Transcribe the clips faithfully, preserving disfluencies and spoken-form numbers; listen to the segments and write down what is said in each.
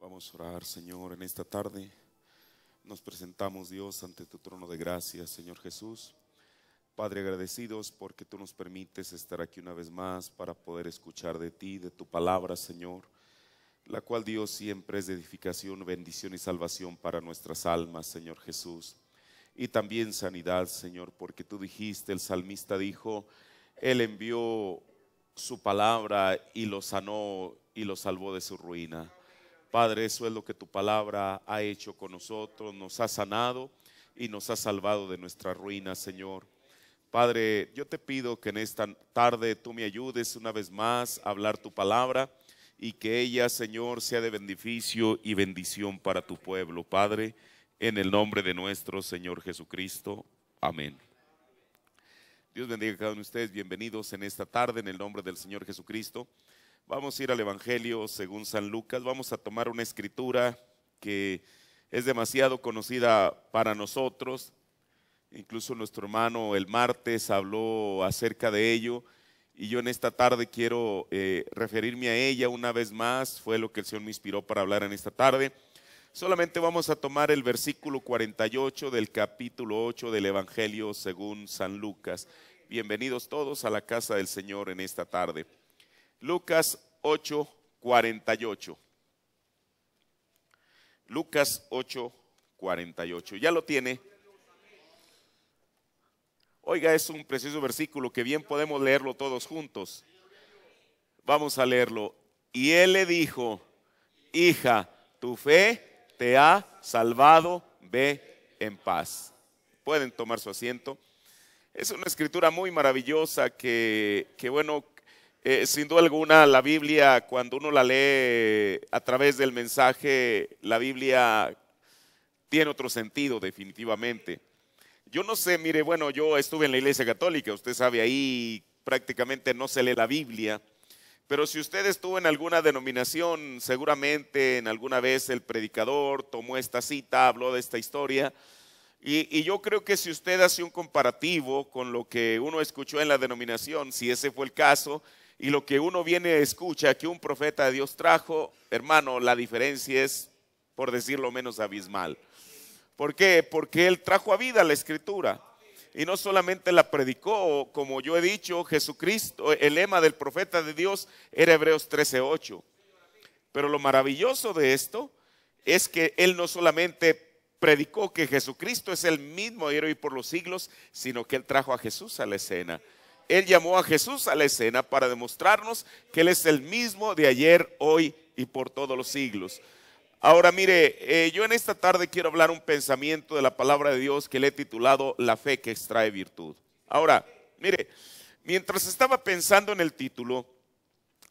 Vamos a orar, Señor, en esta tarde. Nos presentamos, Dios, ante tu trono de gracia, Señor Jesús. Padre, agradecidos porque tú nos permites estar aquí una vez más para poder escuchar de ti, de tu palabra, Señor, la cual, Dios, siempre es de edificación, bendición y salvación para nuestras almas, Señor Jesús. Y también sanidad, Señor, porque tú dijiste, el salmista dijo, Él envió su palabra y lo sanó y lo salvó de su ruina. Padre, eso es lo que tu palabra ha hecho con nosotros, nos ha sanado y nos ha salvado de nuestra ruina, Señor. Padre, yo te pido que en esta tarde tú me ayudes una vez más a hablar tu palabra y que ella, Señor, sea de beneficio y bendición para tu pueblo, Padre, en el nombre de nuestro Señor Jesucristo. Amén. Dios bendiga a cada uno de ustedes, bienvenidos en esta tarde en el nombre del Señor Jesucristo. Vamos a ir al Evangelio según San Lucas, vamos a tomar una escritura que es demasiado conocida para nosotros. Incluso nuestro hermano el martes habló acerca de ello y yo en esta tarde quiero eh, referirme a ella una vez más, fue lo que el Señor me inspiró para hablar en esta tarde. Solamente vamos a tomar el versículo cuarenta y ocho del capítulo ocho del Evangelio según San Lucas. Bienvenidos todos a la casa del Señor en esta tarde. Lucas ocho, cuarenta y ocho. Lucas ocho, cuarenta y ocho. Ya lo tiene. Oiga, es un precioso versículo que bien podemos leerlo todos juntos. Vamos a leerlo. Y él le dijo, hija, tu fe te ha salvado, ve en paz. Pueden tomar su asiento. Es una escritura muy maravillosa que, que bueno, eh, sin duda alguna la Biblia, cuando uno la lee a través del mensaje, la Biblia tiene otro sentido definitivamente. Yo no sé, mire, bueno, yo estuve en la Iglesia Católica, usted sabe, ahí prácticamente no se lee la Biblia. Pero si usted estuvo en alguna denominación, seguramente en alguna vez el predicador tomó esta cita, habló de esta historia. Y, y yo creo que si usted hace un comparativo con lo que uno escuchó en la denominación, si ese fue el caso, y lo que uno viene escucha que un profeta de Dios trajo, hermano, la diferencia es, por decirlo menos, abismal. ¿Por qué? Porque él trajo a vida la Escritura. Y no solamente la predicó, como yo he dicho, Jesucristo, el lema del profeta de Dios era Hebreos trece, ocho. Pero lo maravilloso de esto es que él no solamente predicó que Jesucristo es el mismo ayer y por los siglos, sino que él trajo a Jesús a la escena. Él llamó a Jesús a la escena para demostrarnos que él es el mismo de ayer, hoy y por todos los siglos. Ahora mire, eh, yo en esta tarde quiero hablar un pensamiento de la palabra de Dios que le he titulado La fe que extrae virtud. Ahora, mire, mientras estaba pensando en el título,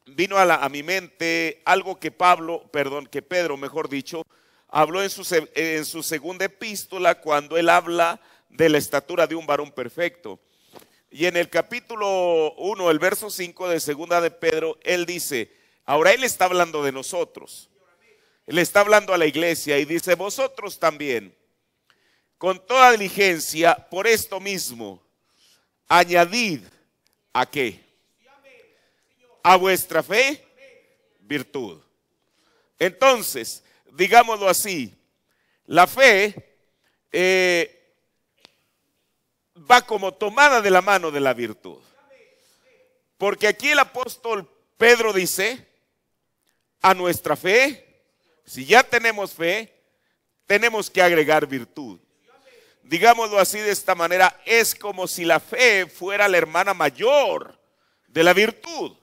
vino a, la, a mi mente algo que Pablo, perdón, que Pedro, mejor dicho, habló en su, en su segunda epístola cuando él habla de la estatura de un varón perfecto. Y en el capítulo uno, el verso cinco de segunda de Pedro, él dice, ahora él está hablando de nosotros. Le está hablando a la iglesia y dice, vosotros también, con toda diligencia, por esto mismo, añadid ¿a qué? A vuestra fe, virtud. Entonces, digámoslo así, la fe eh, va como tomada de la mano de la virtud. Porque aquí el apóstol Pedro dice, a nuestra fe, si ya tenemos fe, tenemos que agregar virtud. Digámoslo así de esta manera, es como si la fe fuera la hermana mayor de la virtud.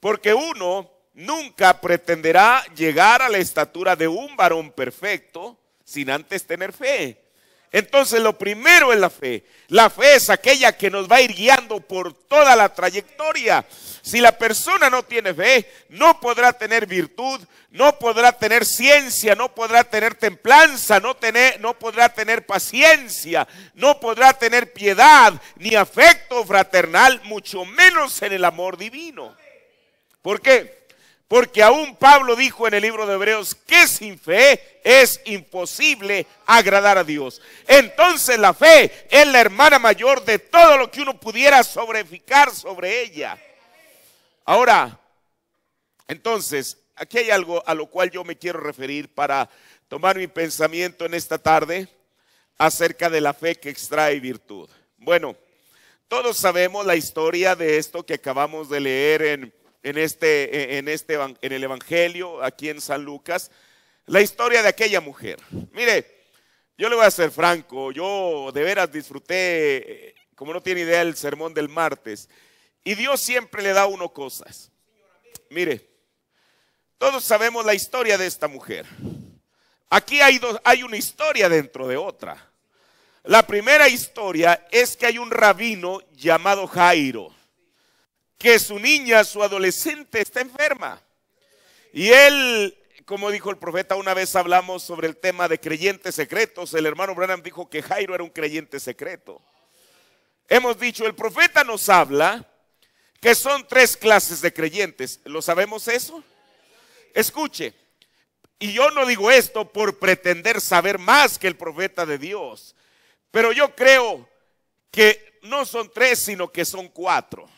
Porque uno nunca pretenderá llegar a la estatura de un varón perfecto sin antes tener fe. Entonces lo primero es la fe. La fe es aquella que nos va a ir guiando por toda la trayectoria. Si la persona no tiene fe, no podrá tener virtud, no podrá tener ciencia, no podrá tener templanza, no, tener, no podrá tener paciencia, no podrá tener piedad, ni afecto fraternal, mucho menos en el amor divino. ¿Por qué? Porque aún Pablo dijo en el libro de Hebreos que sin fe es imposible agradar a Dios. Entonces la fe es la hermana mayor de todo lo que uno pudiera sobreficar sobre ella. Ahora, entonces, aquí hay algo a lo cual yo me quiero referir para tomar mi pensamiento en esta tarde acerca de la fe que extrae virtud. Bueno, todos sabemos la historia de esto que acabamos de leer en, en, este, en, este, en el Evangelio, aquí en San Lucas, la historia de aquella mujer. Mire, yo le voy a ser franco, yo de veras disfruté, como no tiene idea, el sermón del martes. Y Dios siempre le da a uno cosas. Mire, todos sabemos la historia de esta mujer. Aquí hay, dos, hay una historia dentro de otra. La primera historia es que hay un rabino llamado Jairo, que su niña, su adolescente, está enferma. Y él, como dijo el profeta, una vez hablamos sobre el tema de creyentes secretos, el hermano Branham dijo que Jairo era un creyente secreto. Hemos dicho, el profeta nos habla que son tres clases de creyentes. ¿Lo sabemos eso? Escuche, y yo no digo esto por pretender saber más que el profeta de Dios, pero yo creo que no son tres, sino que son cuatro.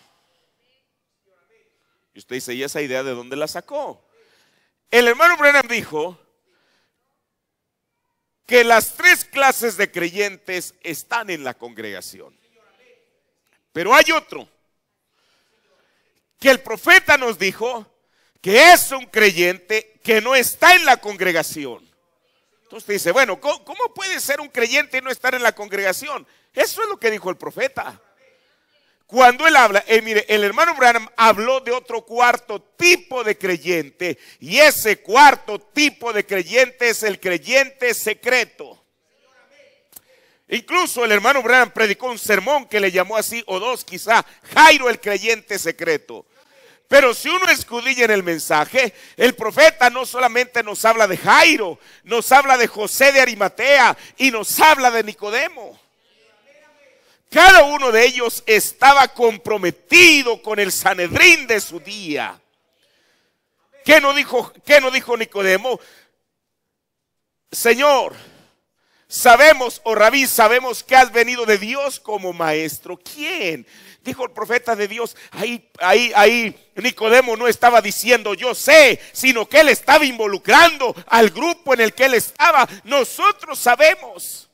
Y usted dice, ¿y esa idea de dónde la sacó? El hermano Branham dijo que las tres clases de creyentes están en la congregación. Pero hay otro, que el profeta nos dijo que es un creyente que no está en la congregación. Entonces dice, bueno, ¿cómo, cómo puede ser un creyente y no estar en la congregación? Eso es lo que dijo el profeta. Cuando él habla, eh, mire, el hermano Branham habló de otro cuarto tipo de creyente, y ese cuarto tipo de creyente es el creyente secreto. Incluso el hermano Branham predicó un sermón que le llamó así, o dos quizá, Jairo el creyente secreto. Pero si uno escudilla en el mensaje, el profeta no solamente nos habla de Jairo, nos habla de José de Arimatea y nos habla de Nicodemo. Cada uno de ellos estaba comprometido con el Sanedrín de su día. ¿Qué no dijo, qué no dijo Nicodemo? Señor, sabemos, o Rabí, sabemos que has venido de Dios como maestro. ¿Quién? Dijo el profeta de Dios. Ahí, ahí, ahí Nicodemo no estaba diciendo yo sé, sino que él estaba involucrando al grupo en el que él estaba. Nosotros sabemos.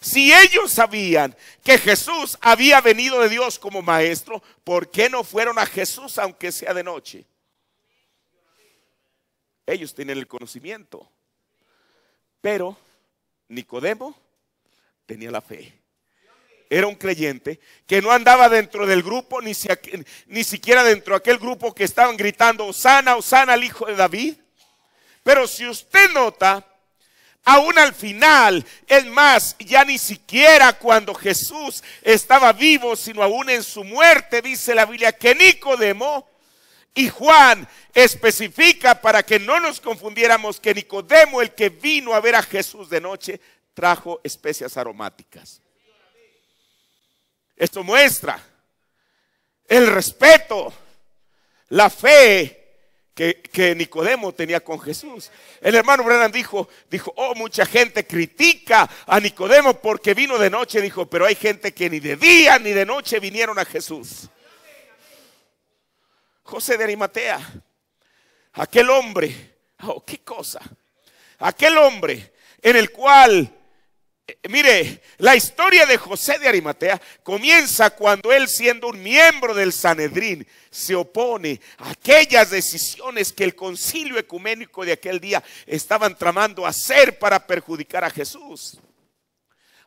Si ellos sabían que Jesús había venido de Dios como maestro, ¿por qué no fueron a Jesús aunque sea de noche? Ellos tienen el conocimiento. Pero Nicodemo tenía la fe. Era un creyente que no andaba dentro del grupo, ni, si, ni siquiera dentro de aquel grupo que estaban gritando, Hosana, Hosana al hijo de David. Pero si usted nota, aún al final, es más, ya ni siquiera cuando Jesús estaba vivo, sino aún en su muerte, dice la Biblia que Nicodemo, y Juan especifica para que no nos confundiéramos, que Nicodemo, el que vino a ver a Jesús de noche, trajo especias aromáticas. Esto muestra el respeto, la fe que, que Nicodemo tenía con Jesús. El hermano Branham dijo, dijo, oh, mucha gente critica a Nicodemo porque vino de noche. Dijo, pero hay gente que ni de día ni de noche vinieron a Jesús. José de Arimatea, aquel hombre, oh, qué cosa, aquel hombre en el cual... Mire, la historia de José de Arimatea comienza cuando él, siendo un miembro del Sanedrín, se opone a aquellas decisiones que el concilio ecuménico de aquel día estaban tramando hacer para perjudicar a Jesús.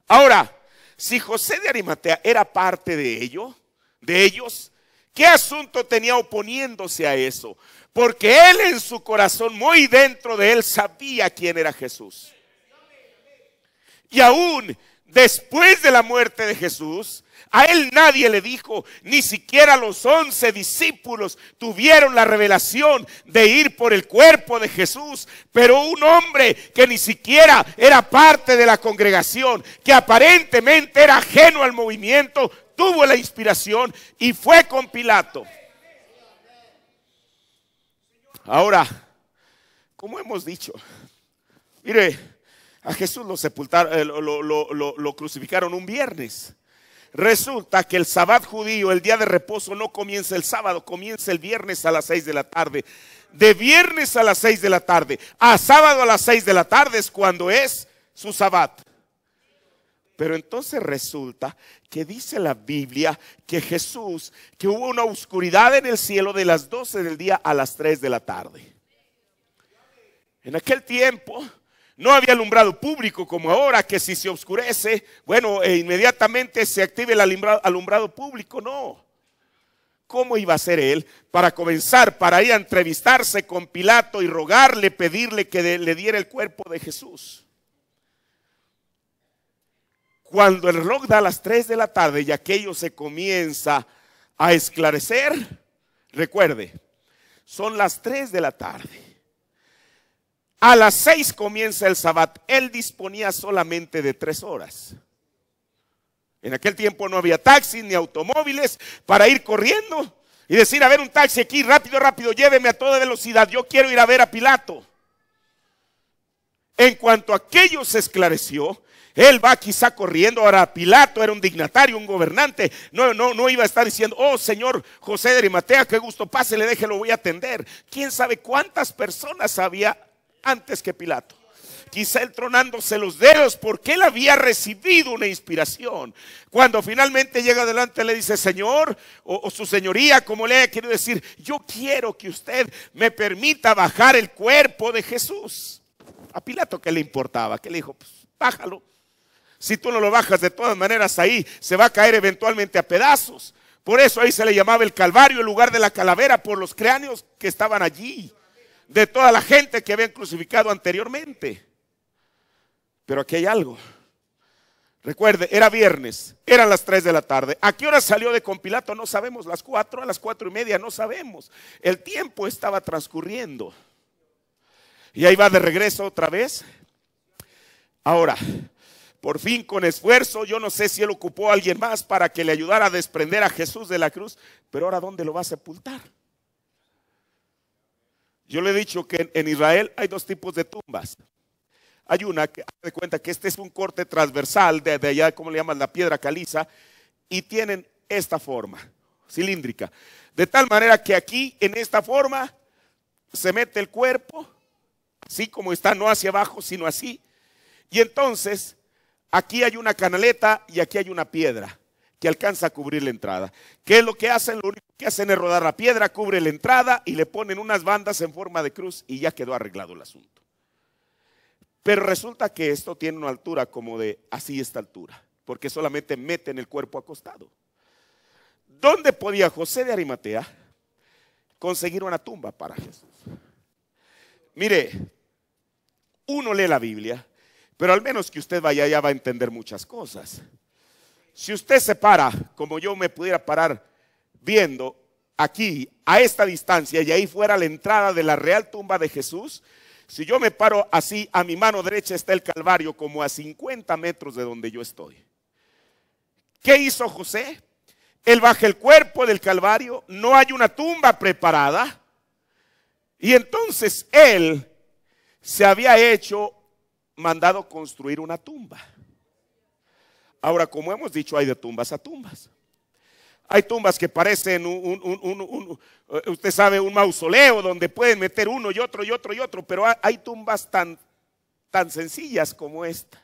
Ahora, si José de Arimatea era parte de ello, de ellos, ¿qué asunto tenía oponiéndose a eso? Porque él en su corazón, muy dentro de él, sabía quién era Jesús. Y aún después de la muerte de Jesús, a él nadie le dijo, ni siquiera los once discípulos tuvieron la revelación de ir por el cuerpo de Jesús. Pero un hombre que ni siquiera era parte de la congregación, que aparentemente era ajeno al movimiento, tuvo la inspiración y fue con Pilato. Ahora, como hemos dicho, mire, a Jesús lo sepultaron, lo, lo, lo, lo crucificaron un viernes. Resulta que el sabbat judío, el día de reposo, no comienza el sábado, comienza el viernes a las seis de la tarde. De viernes a las seis de la tarde a sábado a las seis de la tarde es cuando es su sabbat. Pero entonces resulta que dice la Biblia que Jesús, que hubo una oscuridad en el cielo de las doce del día a las tres de la tarde. En aquel tiempo no había alumbrado público como ahora, que si se oscurece, bueno, e inmediatamente se active el alumbrado, alumbrado público. No. ¿Cómo iba a ser él para comenzar, para ir a entrevistarse con Pilato y rogarle, pedirle que de, le diera el cuerpo de Jesús? Cuando el reloj da a las tres de la tarde y aquello se comienza a esclarecer, recuerde, son las tres de la tarde. A las seis comienza el sabbat. Él disponía solamente de tres horas. En aquel tiempo no había taxis ni automóviles para ir corriendo y decir, a ver, un taxi aquí, rápido, rápido, lléveme a toda velocidad, yo quiero ir a ver a Pilato. En cuanto aquello se esclareció, él va quizá corriendo. Ahora, Pilato era un dignatario, un gobernante. No, no, no iba a estar diciendo, oh, señor José de Arimatea, qué gusto, pase, le deje, lo voy a atender. ¿Quién sabe cuántas personas había antes que Pilato? Quizá él tronándose los dedos porque él había recibido una inspiración. Cuando finalmente llega adelante, le dice, señor, o, o su señoría, como le haya querido decir, yo quiero que usted me permita bajar el cuerpo de Jesús. A Pilato, ¿qué le importaba? Que le dijo, pues bájalo. Si tú no lo bajas, de todas maneras ahí se va a caer eventualmente a pedazos. Por eso ahí se le llamaba el Calvario, el lugar de la calavera, por los cráneos que estaban allí, de toda la gente que habían crucificado anteriormente. Pero aquí hay algo. Recuerde, era viernes, eran las tres de la tarde. ¿A qué hora salió de con Pilato? No sabemos, las cuatro, a las cuatro y media, no sabemos. El tiempo estaba transcurriendo. Y ahí va de regreso otra vez. Ahora, por fin, con esfuerzo, yo no sé si él ocupó a alguien más para que le ayudara a desprender a Jesús de la cruz, pero ahora, ¿dónde lo va a sepultar? Yo le he dicho que en Israel hay dos tipos de tumbas. Hay una que hace cuenta que este es un corte transversal de, de allá, ¿cómo le llaman? La piedra caliza, y tienen esta forma cilíndrica, de tal manera que aquí, en esta forma, se mete el cuerpo, así como está, no hacia abajo, sino así, y entonces aquí hay una canaleta y aquí hay una piedra que alcanza a cubrir la entrada. ¿Qué es lo que hacen? Lo único que hacen es rodar la piedra, cubre la entrada y le ponen unas bandas en forma de cruz y ya quedó arreglado el asunto. Pero resulta que esto tiene una altura como de así esta altura, porque solamente meten el cuerpo acostado. ¿Dónde podía José de Arimatea conseguir una tumba para Jesús? Mire, uno lee la Biblia, pero al menos que usted vaya allá va a entender muchas cosas. Si usted se para, como yo me pudiera parar viendo aquí, a esta distancia, y ahí fuera la entrada de la real tumba de Jesús, si yo me paro así, a mi mano derecha está el Calvario, como a cincuenta metros de donde yo estoy. ¿Qué hizo José? Él baja el cuerpo del Calvario, no hay una tumba preparada, y entonces él se había hecho mandado construir una tumba. Ahora, como hemos dicho, hay de tumbas a tumbas. Hay tumbas que parecen un, un, un, un, un usted sabe, un mausoleo donde pueden meter uno y otro y otro y otro, pero hay tumbas tan, tan sencillas como esta.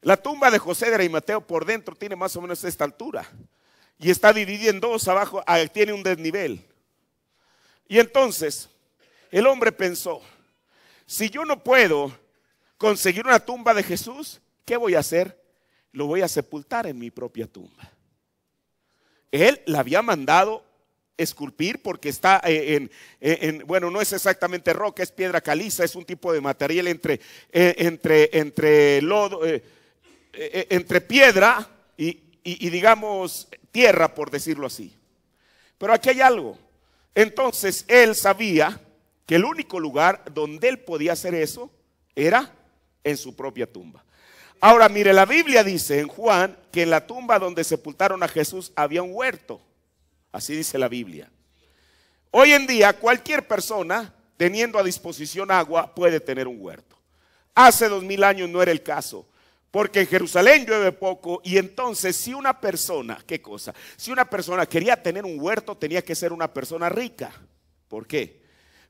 La tumba de José de Arimatea por dentro tiene más o menos esta altura y está dividida en dos abajo, tiene un desnivel. Y entonces el hombre pensó, si yo no puedo conseguir una tumba de Jesús, ¿qué voy a hacer? Lo voy a sepultar en mi propia tumba. Él la había mandado esculpir porque está en, en, en bueno, no es exactamente roca, es piedra caliza, es un tipo de material entre, entre, entre lodo, entre piedra y, y, y digamos tierra, por decirlo así. Pero aquí hay algo. Entonces él sabía que el único lugar donde él podía hacer eso era en su propia tumba. Ahora mire, la Biblia dice en Juan que en la tumba donde sepultaron a Jesús había un huerto. Así dice la Biblia. Hoy en día cualquier persona teniendo a disposición agua puede tener un huerto. Hace dos mil años no era el caso. Porque en Jerusalén llueve poco, y entonces si una persona, ¿qué cosa? Si una persona quería tener un huerto, tenía que ser una persona rica. ¿Por qué?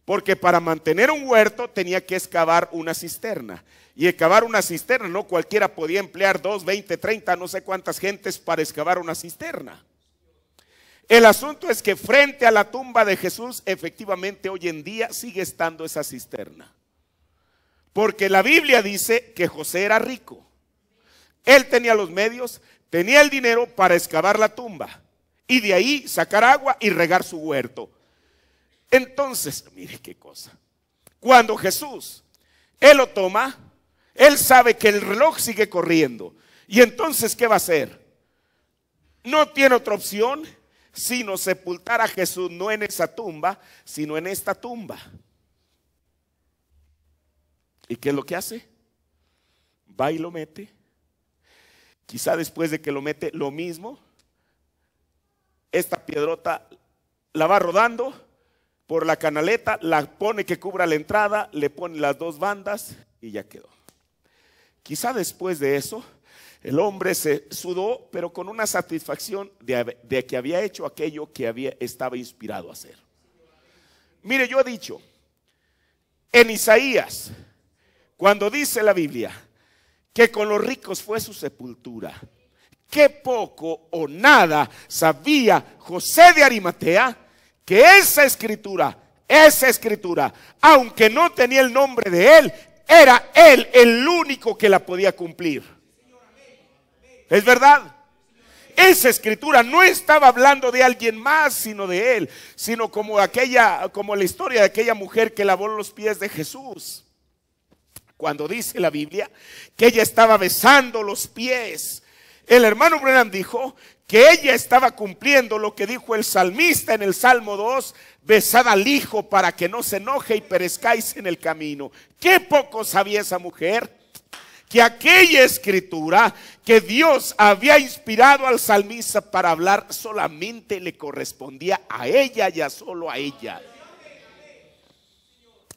Porque para mantener un huerto tenía que excavar una cisterna. Y excavar una cisterna, no cualquiera podía emplear dos, veinte, treinta, no sé cuántas gentes para excavar una cisterna. El asunto es que frente a la tumba de Jesús, efectivamente hoy en día sigue estando esa cisterna. Porque la Biblia dice que José era rico. Él tenía los medios, tenía el dinero para excavar la tumba y de ahí sacar agua y regar su huerto. Entonces, mire qué cosa. Cuando Jesús, él lo toma, él sabe que el reloj sigue corriendo. Y entonces, ¿qué va a hacer? No tiene otra opción sino sepultar a Jesús, no en esa tumba, sino en esta tumba. ¿Y qué es lo que hace? Va y lo mete. Quizá después de que lo mete, lo mismo, esta piedrota la va rodando por la canaleta, la pone que cubra la entrada, le pone las dos bandas y ya quedó. Quizá después de eso, el hombre se sudó, pero con una satisfacción de, de que había hecho aquello que había, estaba inspirado a hacer. Mire, yo he dicho, en Isaías, cuando dice la Biblia, que con los ricos fue su sepultura. Qué poco o nada sabía José de Arimatea que esa escritura, esa escritura, aunque no tenía el nombre de él, era él el único que la podía cumplir. ¿Es verdad? Esa escritura no estaba hablando de alguien más sino de él, sino como aquella, como la historia de aquella mujer que lavó los pies de Jesús. Cuando dice la Biblia que ella estaba besando los pies, el hermano Branham dijo que ella estaba cumpliendo lo que dijo el salmista en el Salmo dos, besad al hijo para que no se enoje y perezcáis en el camino. Qué poco sabía esa mujer que aquella escritura que Dios había inspirado al salmista para hablar solamente le correspondía a ella y a solo a ella.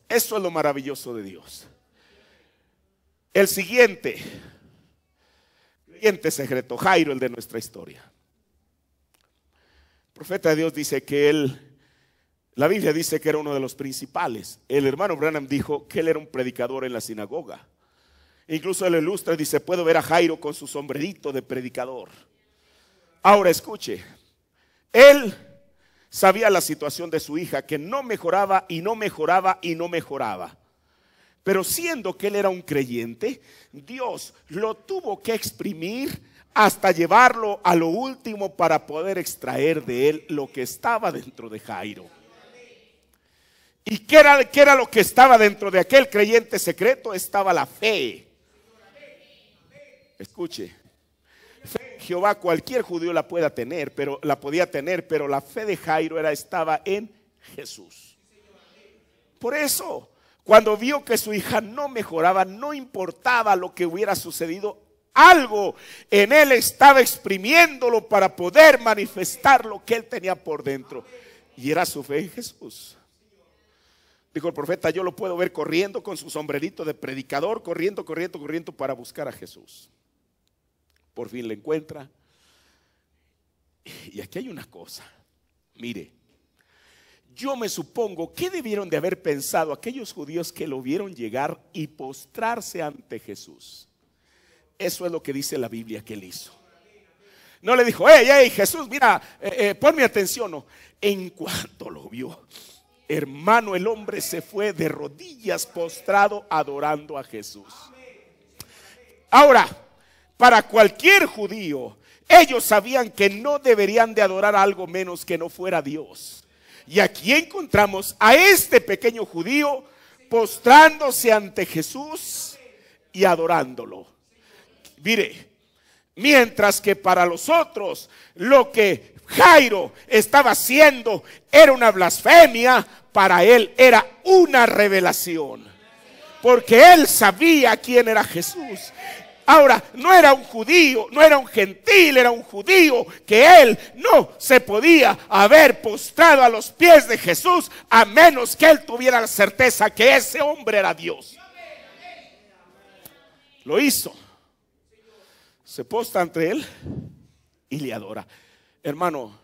Eso es lo maravilloso de Dios. El siguiente, el siguiente secreto, Jairo, el de nuestra historia. El profeta de Dios dice que él, la Biblia dice que era uno de los principales. El hermano Branham dijo que él era un predicador en la sinagoga. Incluso él ilustra, dice, puedo ver a Jairo con su sombrerito de predicador. Ahora escuche, él sabía la situación de su hija, que no mejoraba y no mejoraba y no mejoraba. Pero siendo que él era un creyente, Dios lo tuvo que exprimir hasta llevarlo a lo último para poder extraer de él lo que estaba dentro de Jairo. ¿Y qué era, qué era lo que estaba dentro de aquel creyente secreto? Estaba la fe. Escuche, fe en Jehová cualquier judío la pueda tener, pero la podía tener, pero la fe de Jairo era, estaba en Jesús. Por eso, cuando vio que su hija no mejoraba, no importaba lo que hubiera sucedido, algo en él estaba exprimiéndolo para poder manifestar lo que él tenía por dentro. Y era su fe en Jesús. Dijo el profeta, yo lo puedo ver corriendo con su sombrerito de predicador, corriendo, corriendo, corriendo para buscar a Jesús. Por fin le encuentra. Y aquí hay una cosa, mire. Yo me supongo que debieron de haber pensado aquellos judíos que lo vieron llegar y postrarse ante Jesús. Eso es lo que dice la Biblia que él hizo. No le dijo, hey, hey, Jesús, mira, eh, eh, ponme atención. No. En cuanto lo vio, hermano, el hombre se fue de rodillas postrado adorando a Jesús. Ahora, para cualquier judío, ellos sabían que no deberían de adorar a algo menos que no fuera Dios. Y aquí encontramos a este pequeño judío postrándose ante Jesús y adorándolo. Mire, mientras que para los otros lo que Jairo estaba haciendo era una blasfemia, para él era una revelación. Porque él sabía quién era Jesús. Ahora, no era un judío, no era un gentil, era un judío que él no se podía haber postrado a los pies de Jesús a menos que él tuviera la certeza que ese hombre era Dios. Lo hizo. se postra ante él y le adora. Hermano,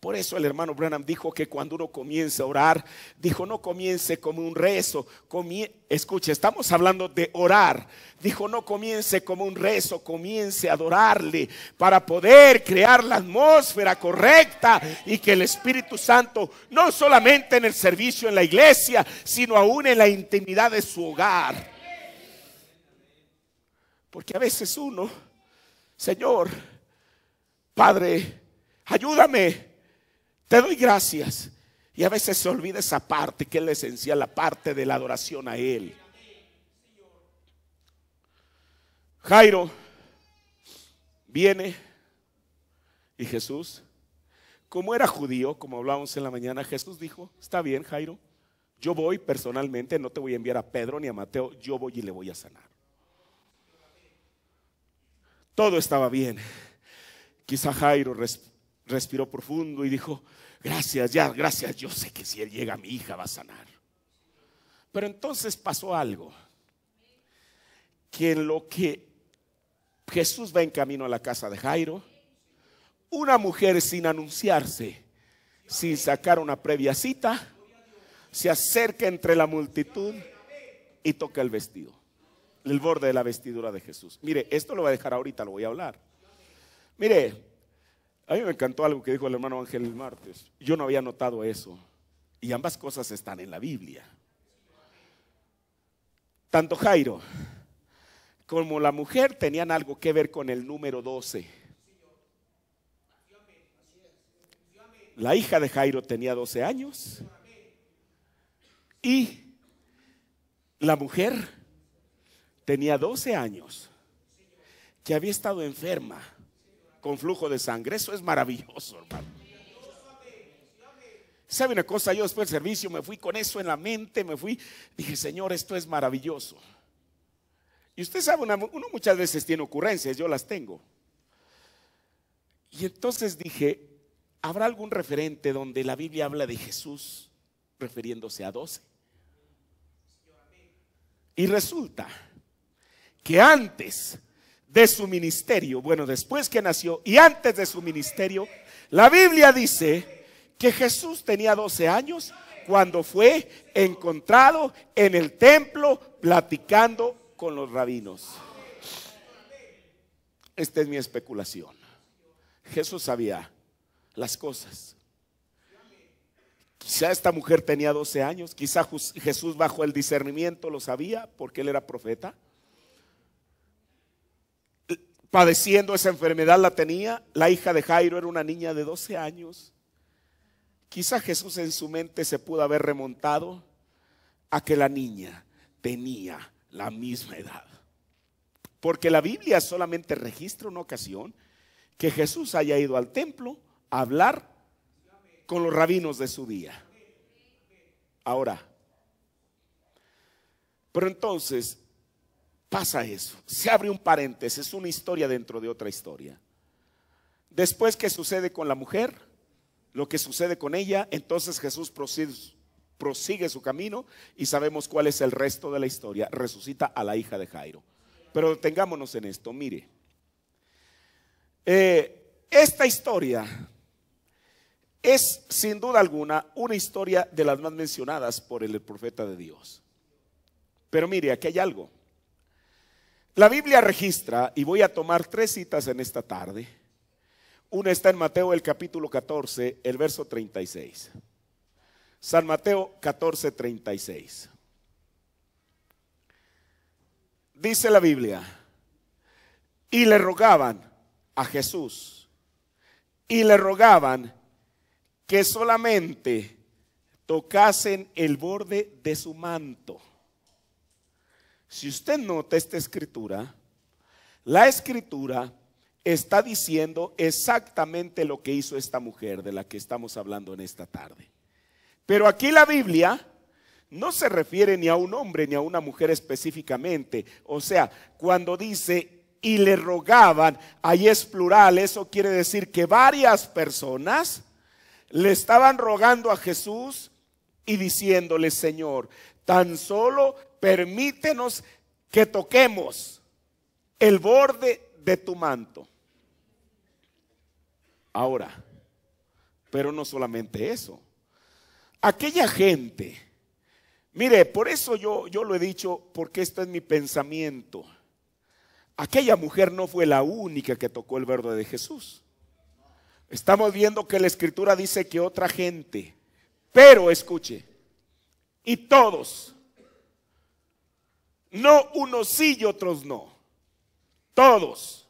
por eso el hermano Branham dijo que cuando uno comience a orar, dijo no comience como un rezo, comie... escuche, estamos hablando de orar, dijo no comience como un rezo, comience a adorarle para poder crear la atmósfera correcta y que el Espíritu Santo, no solamente en el servicio en la iglesia, sino aún en la intimidad de su hogar. Porque a veces uno, Señor, Padre, ayúdame, te doy gracias, y a veces se olvida esa parte que es la esencial, la parte de la adoración a Él. Jairo viene y Jesús, como era judío, como hablábamos en la mañana, Jesús dijo, está bien Jairo, yo voy personalmente, no te voy a enviar a Pedro ni a Mateo, yo voy y le voy a sanar. Todo estaba bien. Quizá Jairo respondió, respiró profundo y dijo, gracias, ya, gracias, yo sé que si él llega mi hija va a sanar. Pero entonces pasó algo, que en lo que Jesús va en camino a la casa de Jairo, una mujer sin anunciarse, sin sacar una previa cita, se acerca entre la multitud y toca el vestido, el borde de la vestidura de Jesús. Mire, esto lo voy a dejar ahorita, lo voy a hablar. Mire, a mí me encantó algo que dijo el hermano Ángel el martes. Yo no había notado eso. Y ambas cosas están en la Biblia. Tanto Jairo como la mujer tenían algo que ver con el número doce. La hija de Jairo tenía doce años. Y la mujer tenía doce años, que había estado enferma con flujo de sangre. Eso es maravilloso, hermano. ¿Sabe una cosa? Yo después del servicio me fui con eso en la mente, me fui, dije, Señor, esto es maravilloso. Y usted sabe, una, uno muchas veces tiene ocurrencias, yo las tengo. Y entonces dije, ¿habrá algún referente donde la Biblia habla de Jesús refiriéndose a doce? Y resulta que antes de su ministerio, bueno, después que nació y antes de su ministerio, la Biblia dice que Jesús tenía doce años cuando fue encontrado en el templo platicando con los rabinos. Esta es mi especulación. Jesús sabía las cosas. Quizá esta mujer tenía doce años, quizá Jesús bajo el discernimiento lo sabía porque él era profeta. Padeciendo esa enfermedad la tenía, la hija de Jairo era una niña de doce años. Quizá Jesús en su mente se pudo haber remontado a que la niña tenía la misma edad. Porque la Biblia solamente registra una ocasión que Jesús haya ido al templo a hablar con los rabinos de su día. Ahora, pero entonces pasa eso, se abre un paréntesis, es una historia dentro de otra historia. Después que sucede con la mujer, lo que sucede con ella, entonces Jesús prosigue, prosigue su camino y sabemos cuál es el resto de la historia, resucita a la hija de Jairo. Pero detengámonos en esto, mire, eh, esta historia es sin duda alguna una historia de las más mencionadas por el profeta de Dios. Pero mire, aquí hay algo. La Biblia registra, y voy a tomar tres citas en esta tarde. Una está en Mateo el capítulo catorce, el verso treinta y seis. San Mateo catorce, treinta y seis. Dice la Biblia, y le rogaban a Jesús, y le rogaban que solamente tocasen el borde de su manto. Si usted nota esta escritura, la escritura está diciendo exactamente lo que hizo esta mujer de la que estamos hablando en esta tarde. Pero aquí la Biblia no se refiere ni a un hombre ni a una mujer específicamente. O sea, cuando dice y le rogaban, ahí es plural, eso quiere decir que varias personas le estaban rogando a Jesús y diciéndole, Señor, tan solo permítenos que toquemos el borde de tu manto. Ahora, pero no solamente eso. Aquella gente, mire, por eso yo, yo lo he dicho, porque esto es mi pensamiento. Aquella mujer no fue la única que tocó el verde de Jesús. Estamos viendo que la Escritura dice que otra gente, pero escuche, y todos, no unos sí y otros no, todos.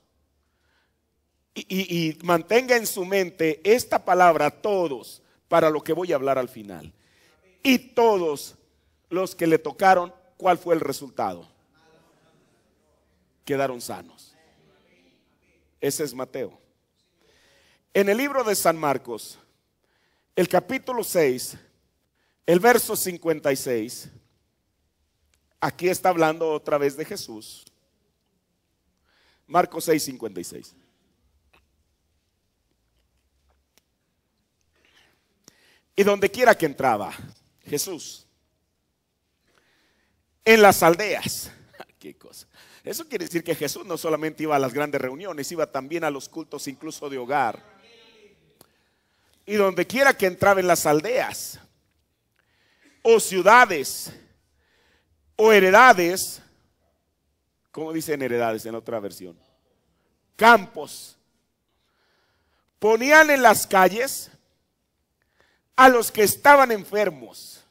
Y, y, y mantenga en su mente esta palabra, todos, para lo que voy a hablar al final. Y todos los que le tocaron, ¿cuál fue el resultado? Quedaron sanos. Ese es Mateo. En el libro de San Marcos, el capítulo seis, el verso cincuenta y seis, aquí está hablando otra vez de Jesús. Marcos seis, cincuenta y seis. Y donde quiera que entraba Jesús, en las aldeas, qué cosa. Eso quiere decir que Jesús no solamente iba a las grandes reuniones, iba también a los cultos incluso de hogar. Y donde quiera que entraba, en las aldeas o ciudades o heredades, como dicen heredades en la otra versión, campos, ponían en las calles a los que estaban enfermos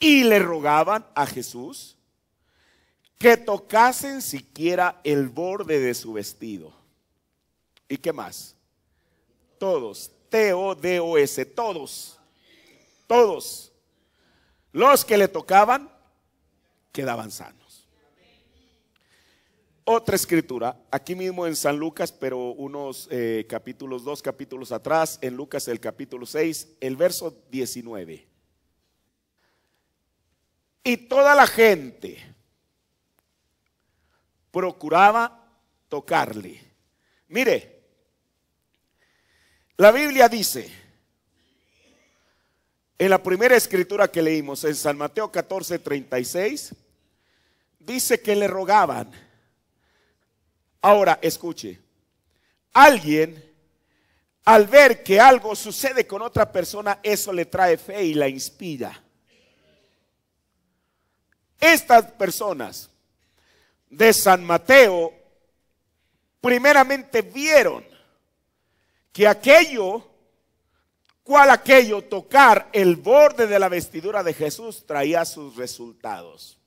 y le rogaban a Jesús que tocasen siquiera el borde de su vestido. ¿Y qué más? Todos, T O D O S, todos, todos los que le tocaban quedaban sanos. Otra escritura, aquí mismo en San Lucas, pero unos eh, capítulos, dos capítulos atrás, en Lucas el capítulo seis, el verso diecinueve. Y toda la gente procuraba tocarle. Mire, la Biblia dice, en la primera escritura que leímos, en San Mateo catorce, treinta y seis, dice que le rogaban. Ahora, escuche, alguien al ver que algo sucede con otra persona, eso le trae fe y la inspira. Estas personas de San Mateo primeramente vieron que aquello, cual aquello, tocar el borde de la vestidura de Jesús traía sus resultados.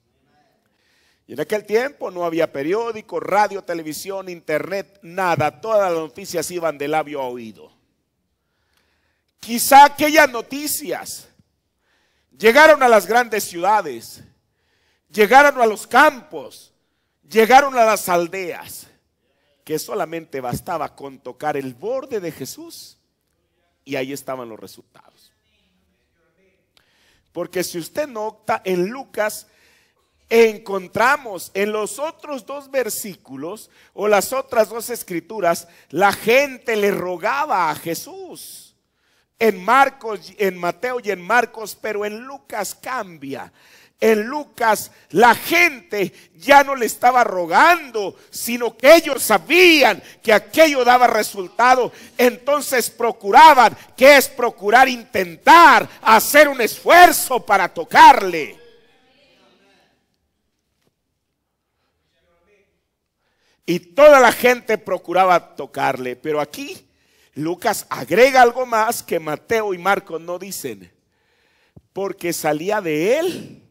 Y en aquel tiempo no había periódico, radio, televisión, internet, nada. Todas las noticias iban de labio a oído. Quizá aquellas noticias llegaron a las grandes ciudades, llegaron a los campos, llegaron a las aldeas, que solamente bastaba con tocar el borde de Jesús y ahí estaban los resultados. Porque si usted nota en Lucas, encontramos en los otros dos versículos o las otras dos escrituras, la gente le rogaba a Jesús. En Marcos, en Mateo y en Marcos, pero en Lucas cambia. En Lucas la gente ya no le estaba rogando, sino que ellos sabían que aquello daba resultado. Entonces procuraban, que es procurar, intentar hacer un esfuerzo para tocarle. Y toda la gente procuraba tocarle, pero aquí Lucas agrega algo más que Mateo y Marcos no dicen, porque salía de él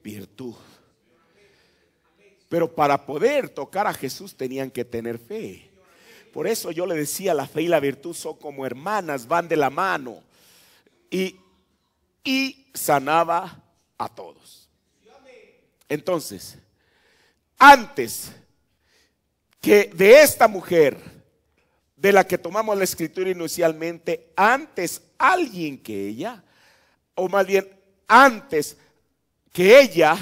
virtud. Pero para poder tocar a Jesús tenían que tener fe. Por eso yo le decía, la fe y la virtud son como hermanas, van de la mano. Y, y sanaba a todos. Entonces, antes que de esta mujer de la que tomamos la escritura inicialmente, antes alguien que ella, o más bien antes que ella,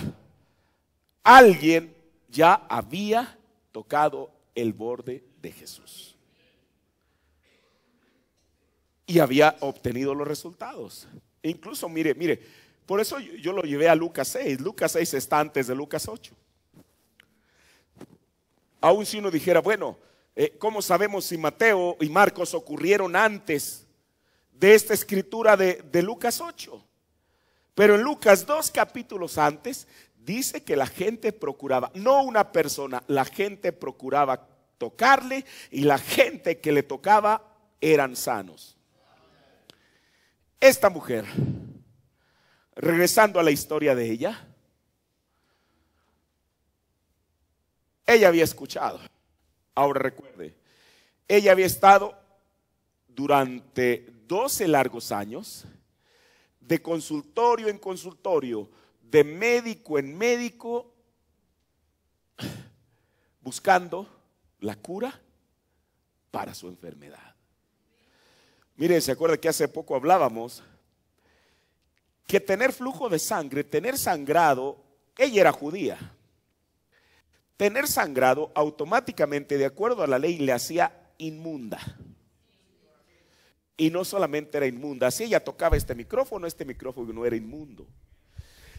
alguien ya había tocado el borde de Jesús y había obtenido los resultados. Incluso mire, mire, por eso yo, yo lo llevé a Lucas seis. Lucas seis está antes de Lucas ocho. Aún si uno dijera, bueno, eh, ¿cómo sabemos si Mateo y Marcos ocurrieron antes de esta escritura de, de Lucas ocho? Pero en Lucas, dos capítulos antes, dice que la gente procuraba, no una persona, la gente procuraba tocarle, y la gente que le tocaba eran sanos. Esta mujer, regresando a la historia de ella, ella había escuchado, ahora recuerde, ella había estado durante doce largos años, de consultorio en consultorio, de médico en médico, buscando la cura para su enfermedad. Miren, se acuerda que hace poco hablábamos que tener flujo de sangre, tener sangrado, ella era judía, tener sangrado automáticamente, de acuerdo a la ley, le hacía inmunda. Y no solamente era inmunda, si ella tocaba este micrófono, este micrófono no era inmundo.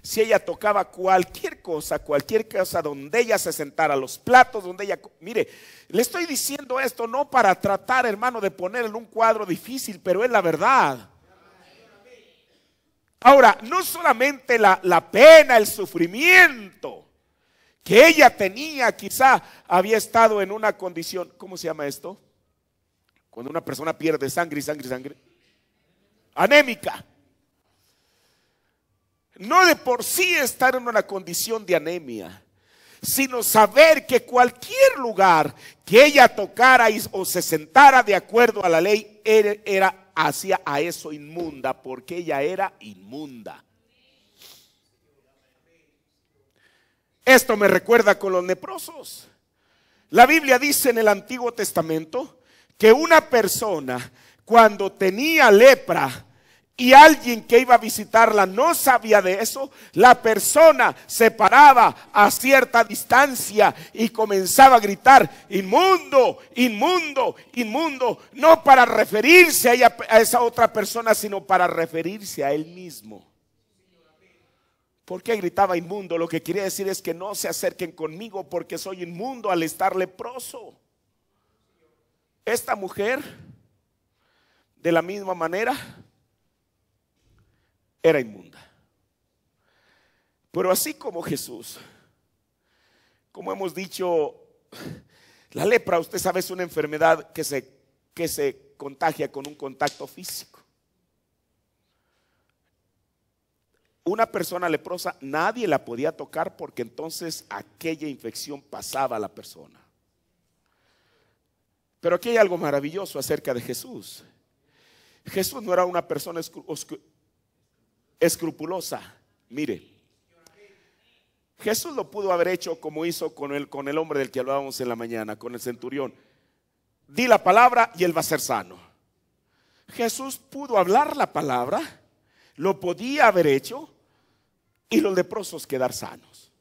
Si ella tocaba cualquier cosa, cualquier cosa donde ella se sentara, los platos donde ella... Mire, le estoy diciendo esto no para tratar, hermano, de poner en un cuadro difícil, pero es la verdad. Ahora, no solamente la, la pena, el sufrimiento que ella tenía, quizá había estado en una condición, ¿cómo se llama esto? Cuando una persona pierde sangre, sangre, sangre. Anémica. No de por sí estar en una condición de anemia, sino saber que cualquier lugar que ella tocara o se sentara de acuerdo a la ley, era, era hacia a eso inmunda, porque ella era inmunda. Esto me recuerda con los leprosos. La Biblia dice en el Antiguo Testamento que una persona, cuando tenía lepra y alguien que iba a visitarla no sabía de eso, la persona se paraba a cierta distancia y comenzaba a gritar: inmundo, inmundo, inmundo, no para referirse a, ella, a esa otra persona, sino para referirse a él mismo. ¿Por qué gritaba inmundo? Lo que quería decir es que no se acerquen conmigo porque soy inmundo al estar leproso. Esta mujer, de la misma manera, era inmunda. Pero así como Jesús, como hemos dicho, la lepra, usted sabe, es una enfermedad que se, que se contagia con un contacto físico. Una persona leprosa nadie la podía tocar porque entonces aquella infección pasaba a la persona. Pero aquí hay algo maravilloso acerca de Jesús. Jesús no era una persona escrupulosa. Mire, Jesús lo pudo haber hecho como hizo con el, con el hombre del que hablábamos en la mañana, con el centurión. Di la palabra y él va a ser sano. Jesús pudo hablar la palabra, lo podía haber hecho y los leprosos quedar sanos.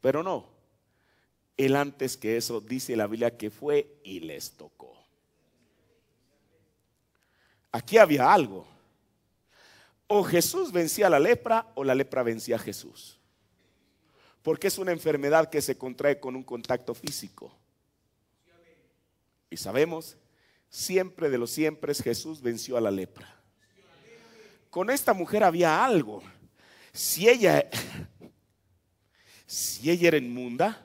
Pero no. Él antes que eso dice la Biblia que fue y les tocó. Aquí había algo. O Jesús vencía la lepra o la lepra vencía a Jesús. Porque es una enfermedad que se contrae con un contacto físico. Y sabemos, siempre de los siempre, Jesús venció a la lepra. Con esta mujer había algo. Si ella, si ella era inmunda,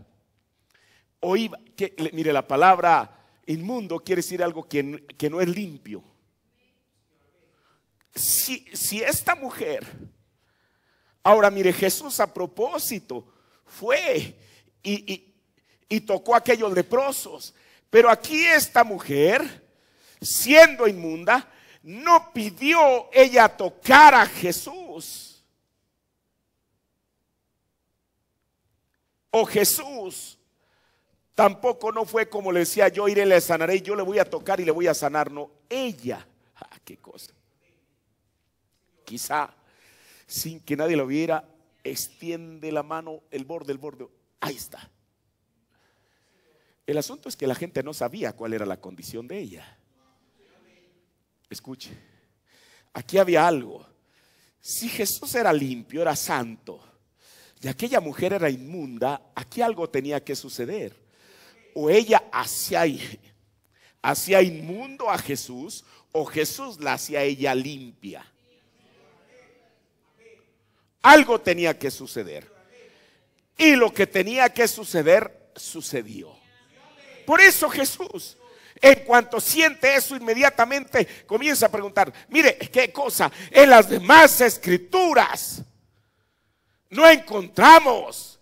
o iba, que, mire, la palabra inmundo quiere decir algo que, que no es limpio. Si, si esta mujer, ahora mire, Jesús a propósito fue y, y, y tocó a aquellos leprosos, pero aquí esta mujer, siendo inmunda, no pidió ella tocar a Jesús. O Jesús tampoco no fue como le decía: yo iré, le sanaré, yo le voy a tocar y le voy a sanar. No, ella, ah, qué cosa. Quizá sin que nadie lo viera, extiende la mano, el borde, el borde, ahí está. El asunto es que la gente no sabía cuál era la condición de ella. Escuche, aquí había algo. Si Jesús era limpio, era santo, y aquella mujer era inmunda, aquí algo tenía que suceder. o ella hacía, hacía inmundo a Jesús, o Jesús la hacía ella limpia. Algo tenía que suceder, y lo que tenía que suceder sucedió. Por eso Jesús, en cuanto siente eso, inmediatamente comienza a preguntar: mire, ¿qué cosa? En las demás escrituras no encontramos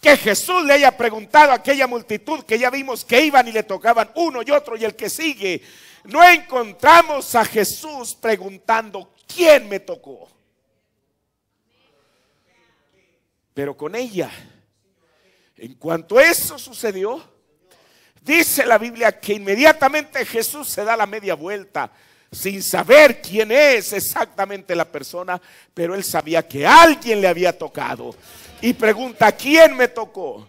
que Jesús le haya preguntado a aquella multitud que ya vimos que iban y le tocaban uno y otro y el que sigue. No encontramos a Jesús preguntando: ¿quién me tocó? Pero con ella, en cuanto eso sucedió, dice la Biblia que inmediatamente Jesús se da la media vuelta, sin saber quién es exactamente la persona, pero él sabía que alguien le había tocado, y pregunta: ¿quién me tocó?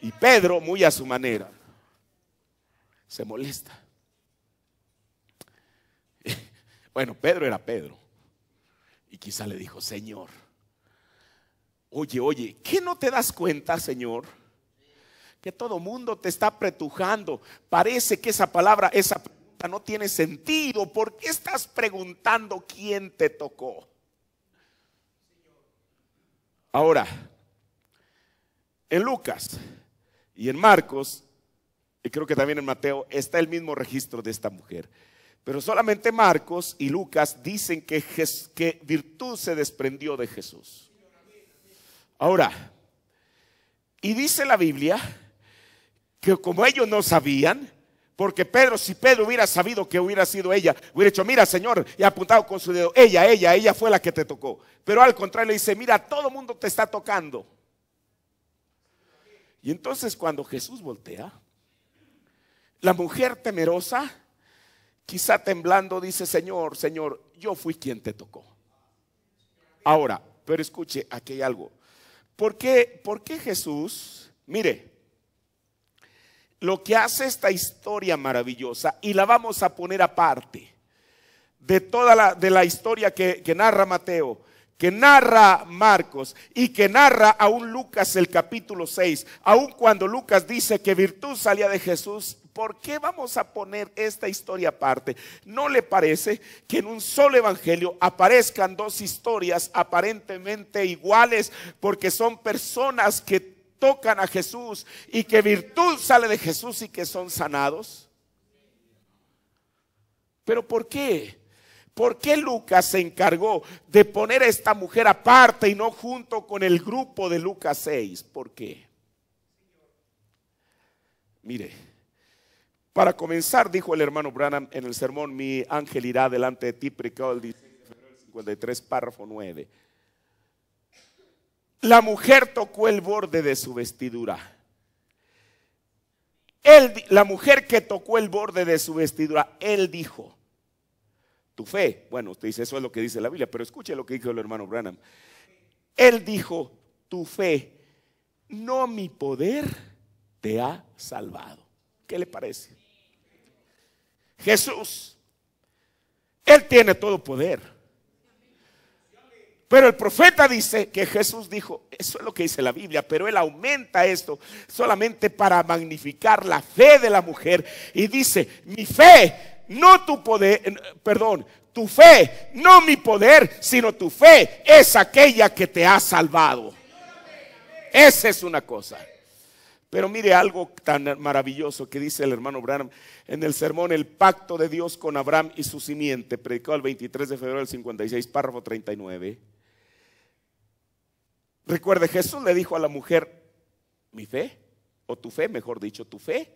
Y Pedro, muy a su manera, se molesta. Bueno, Pedro era Pedro, y quizá le dijo: Señor, oye, oye, ¿qué no te das cuenta, Señor, que todo mundo te está apretujando? Parece que esa palabra, esa pregunta no tiene sentido. ¿Por qué estás preguntando quién te tocó? Ahora, en Lucas y en Marcos, y creo que también en Mateo, está el mismo registro de esta mujer. Pero solamente Marcos y Lucas dicen que, que virtud se desprendió de Jesús. Ahora, y dice la Biblia que como ellos no sabían, porque Pedro, si Pedro hubiera sabido que hubiera sido ella, hubiera dicho: mira, Señor, y apuntado con su dedo: ella, ella, ella fue la que te tocó. Pero al contrario, le dice: mira, todo el mundo te está tocando. Y entonces, cuando Jesús voltea, la mujer temerosa, quizá temblando, dice: Señor, Señor, yo fui quien te tocó. Ahora, pero escuche, aquí hay algo. ¿Por qué, ¿Por qué Jesús? Mire, lo que hace esta historia maravillosa, y la vamos a poner aparte de toda la, de la historia que, que narra Mateo, que narra Marcos y que narra aún Lucas el capítulo seis, aún cuando Lucas dice que virtud salía de Jesús. ¿Por qué vamos a poner esta historia aparte? ¿No le parece que en un solo evangelio aparezcan dos historias aparentemente iguales? Porque son personas que tocan a Jesús y que virtud sale de Jesús y que son sanados. ¿Pero por qué? ¿Por qué Lucas se encargó de poner a esta mujer aparte y no junto con el grupo de Lucas seis? ¿Por qué? Mire. Para comenzar, dijo el hermano Branham en el sermón "Mi ángel irá delante de ti", predicado el dieciséis de febrero del cincuenta y tres, párrafo nueve. La mujer tocó el borde de su vestidura. Él, la mujer que tocó el borde de su vestidura, él dijo: tu fe. Bueno, usted dice: eso es lo que dice la Biblia, pero escuche lo que dijo el hermano Branham. Él dijo: tu fe, no mi poder, te ha salvado. ¿Qué le parece? Jesús, él tiene todo poder, pero el profeta dice que Jesús dijo: eso es lo que dice la Biblia, pero él aumenta esto solamente para magnificar la fe de la mujer, y dice: mi fe, no tu poder, perdón, tu fe, no mi poder, sino tu fe es aquella que te ha salvado. Esa es una cosa. Pero mire algo tan maravilloso que dice el hermano Branham en el sermón "El pacto de Dios con Abraham y su simiente", predicado el veintitrés de febrero del cincuenta y seis, párrafo treinta y nueve. Recuerde, Jesús le dijo a la mujer: mi fe, o tu fe, mejor dicho, tu fe.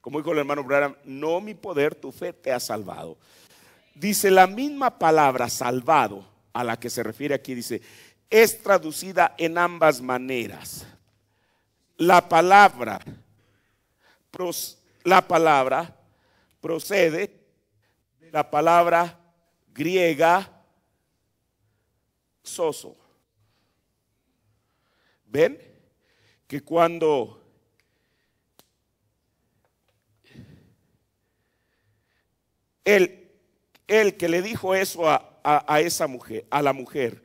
Como dijo el hermano Branham: no mi poder, tu fe te ha salvado. Dice la misma palabra "salvado" a la que se refiere aquí, dice, es traducida en ambas maneras. La palabra, pros, la palabra procede de la palabra griega soso. ¿Ven? Que cuando él, él que le dijo eso a, a, a esa mujer, a la mujer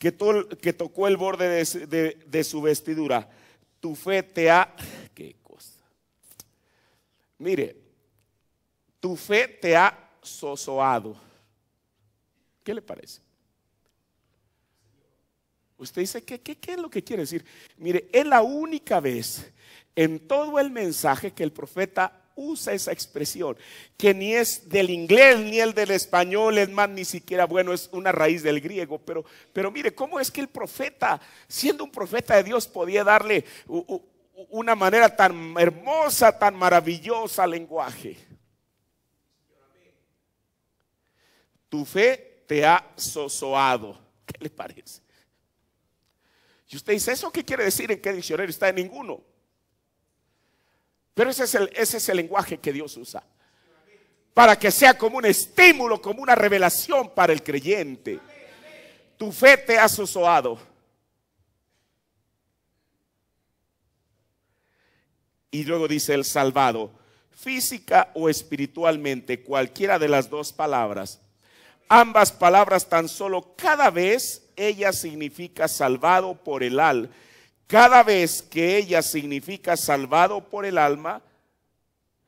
que, to, que tocó el borde de, de, de su vestidura: tu fe te ha, qué cosa, Mire, tu fe te ha zozoado. ¿Qué le parece? Usted dice, ¿qué, qué, qué es lo que quiere decir? Mire, es la única vez en todo el mensaje que el profeta usa esa expresión, que ni es del inglés ni el del español, es más, ni siquiera, bueno, es una raíz del griego, pero, pero mire, ¿cómo es que el profeta, siendo un profeta de Dios, podía darle una manera tan hermosa, tan maravillosa al lenguaje? Tu fe te ha zozoado. ¿Qué le parece? Y usted dice, ¿eso qué quiere decir? ¿En qué diccionario está? En ninguno. Pero ese es, el, ese es el lenguaje que Dios usa, para que sea como un estímulo, como una revelación para el creyente. Tu fe te ha zozoado. Y luego dice el salvado, física o espiritualmente, cualquiera de las dos palabras. Ambas palabras tan solo cada vez ella significa salvado por el al. Cada vez que ella significa salvado por el alma,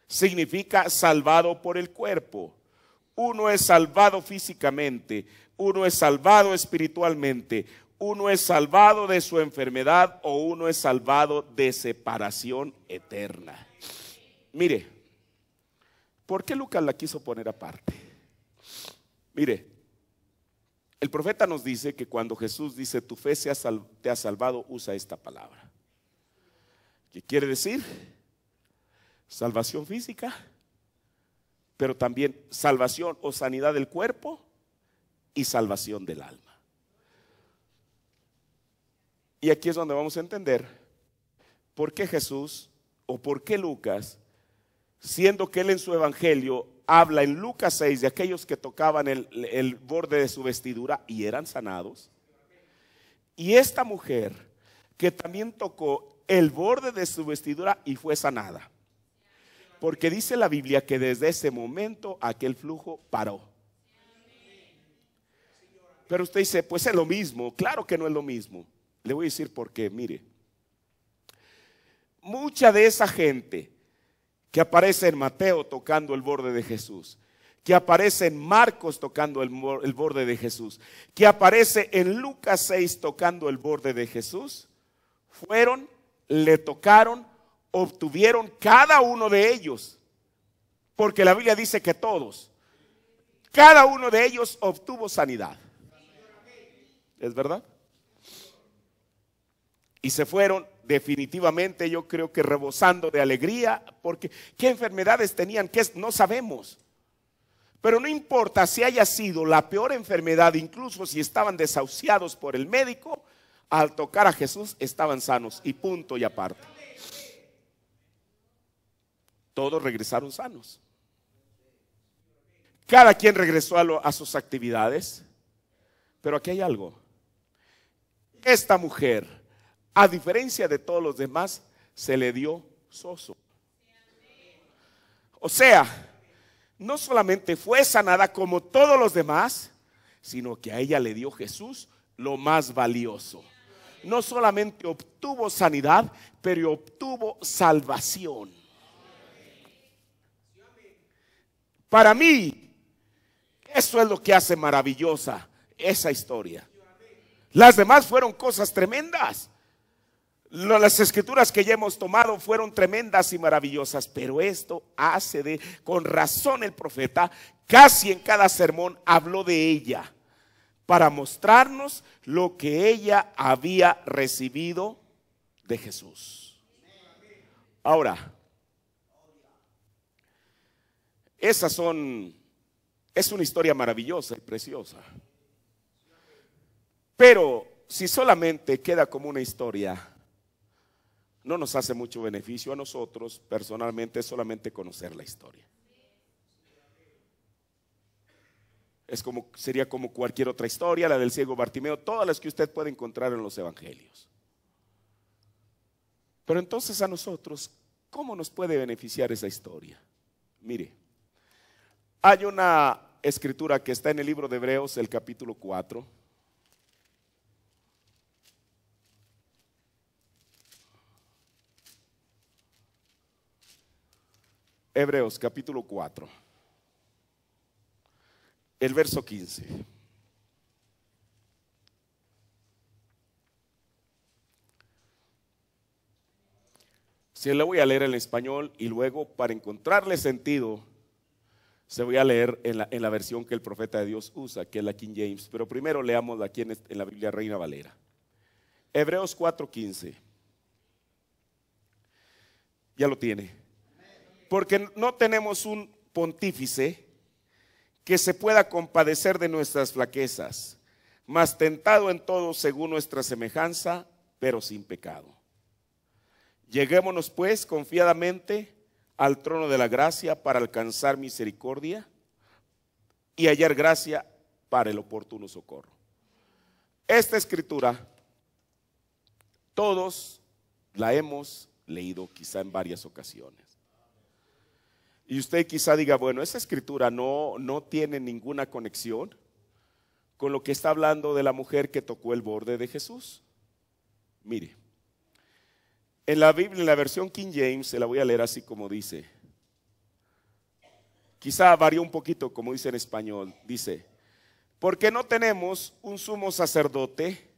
significa salvado por el cuerpo. Uno es salvado físicamente, uno es salvado espiritualmente, uno es salvado de su enfermedad o uno es salvado de separación eterna. Mire, ¿por qué Lucas la quiso poner aparte? Mire, el profeta nos dice que cuando Jesús dice tu fe te ha salvado, usa esta palabra. ¿Qué quiere decir? Salvación física, pero también salvación o sanidad del cuerpo y salvación del alma. Y aquí es donde vamos a entender por qué Jesús o por qué Lucas, siendo que él en su evangelio habla en Lucas seis de aquellos que tocaban el, el borde de su vestidura y eran sanados. Y esta mujer que también tocó el borde de su vestidura y fue sanada. Porque dice la Biblia que desde ese momento aquel flujo paró. Pero usted dice, pues es lo mismo. Claro que no es lo mismo. Le voy a decir por qué. Mire, mucha de esa gente que aparece en Mateo tocando el borde de Jesús, que aparece en Marcos tocando el, el borde de Jesús, que aparece en Lucas seis tocando el borde de Jesús, fueron, le tocaron, obtuvieron cada uno de ellos, porque la Biblia dice que todos, cada uno de ellos obtuvo sanidad. ¿Es verdad? Y se fueron definitivamente, yo creo que rebosando de alegría, porque qué enfermedades tenían, que no sabemos. Pero no importa si haya sido la peor enfermedad, incluso si estaban desahuciados por el médico, al tocar a Jesús estaban sanos y punto y aparte. Todos regresaron sanos. Cada quien regresó a, lo, a sus actividades. Pero aquí hay algo. Esta mujer, a diferencia de todos los demás, se le dio zozo. O sea, no solamente fue sanada como todos los demás, sino que a ella le dio Jesús lo más valioso. No solamente obtuvo sanidad, pero obtuvo salvación. Para mí, eso es lo que hace maravillosa esa historia. Las demás fueron cosas tremendas. Las escrituras que ya hemos tomado fueron tremendas y maravillosas, pero esto hace de, con razón el profeta, casi en cada sermón habló de ella, para mostrarnos lo que ella había recibido de Jesús. Ahora, esas son, es una historia maravillosa y preciosa, pero si solamente queda como una historia, no nos hace mucho beneficio a nosotros personalmente solamente conocer la historia. Es como, sería como cualquier otra historia, la del ciego Bartimeo, todas las que usted puede encontrar en los evangelios. Pero entonces a nosotros, ¿cómo nos puede beneficiar esa historia? Mire, hay una escritura que está en el libro de Hebreos, el capítulo cuatro. Hebreos capítulo cuatro, el verso quince. Si lo voy a leer en español y luego para encontrarle sentido, se voy a leer en la, en la versión que el profeta de Dios usa, que es la King James. Pero primero leamos aquí en, en la Biblia Reina Valera. Hebreos cuatro quince. Ya lo tiene. Porque no tenemos un pontífice que se pueda compadecer de nuestras flaquezas, mas tentado en todo según nuestra semejanza, pero sin pecado. Lleguémonos pues confiadamente al trono de la gracia para alcanzar misericordia y hallar gracia para el oportuno socorro. Esta escritura todos la hemos leído quizá en varias ocasiones. Y usted quizá diga, bueno, esa escritura no, no tiene ninguna conexión con lo que está hablando de la mujer que tocó el borde de Jesús. Mire, en la Biblia, en la versión King James, se la voy a leer así como dice. Quizá varió un poquito como dice en español. Dice, porque no tenemos un sumo sacerdote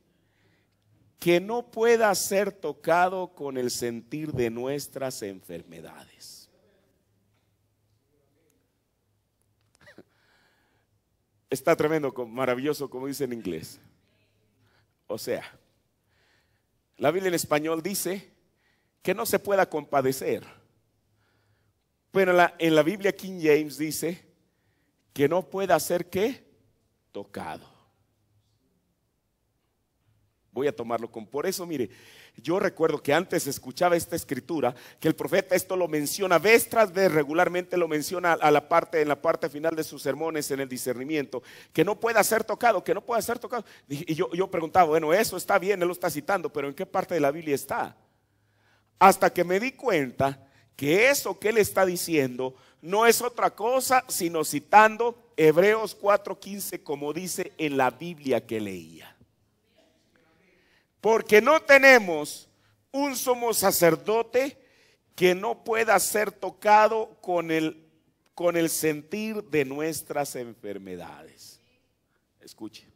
que no pueda ser tocado con el sentir de nuestras enfermedades. Está tremendo, maravilloso, como dice en inglés. O sea, la Biblia en español dice que no se pueda compadecer. Pero la, en la Biblia King James dice que no pueda ser ¿qué? Tocado. Voy a tomarlo con, por eso mire, yo recuerdo que antes escuchaba esta escritura, que el profeta esto lo menciona vez tras vez, regularmente lo menciona a la parte, en la parte final de sus sermones en el discernimiento, que no pueda ser tocado, que no pueda ser tocado. Y yo, yo preguntaba, bueno, eso está bien, él lo está citando, pero ¿en qué parte de la Biblia está? Hasta que me di cuenta que eso que él está diciendo no es otra cosa sino citando Hebreos cuatro quince como dice en la Biblia que leía. Porque no tenemos un sumo sacerdote que no pueda ser tocado con el, con el sentir de nuestras enfermedades. Escuche,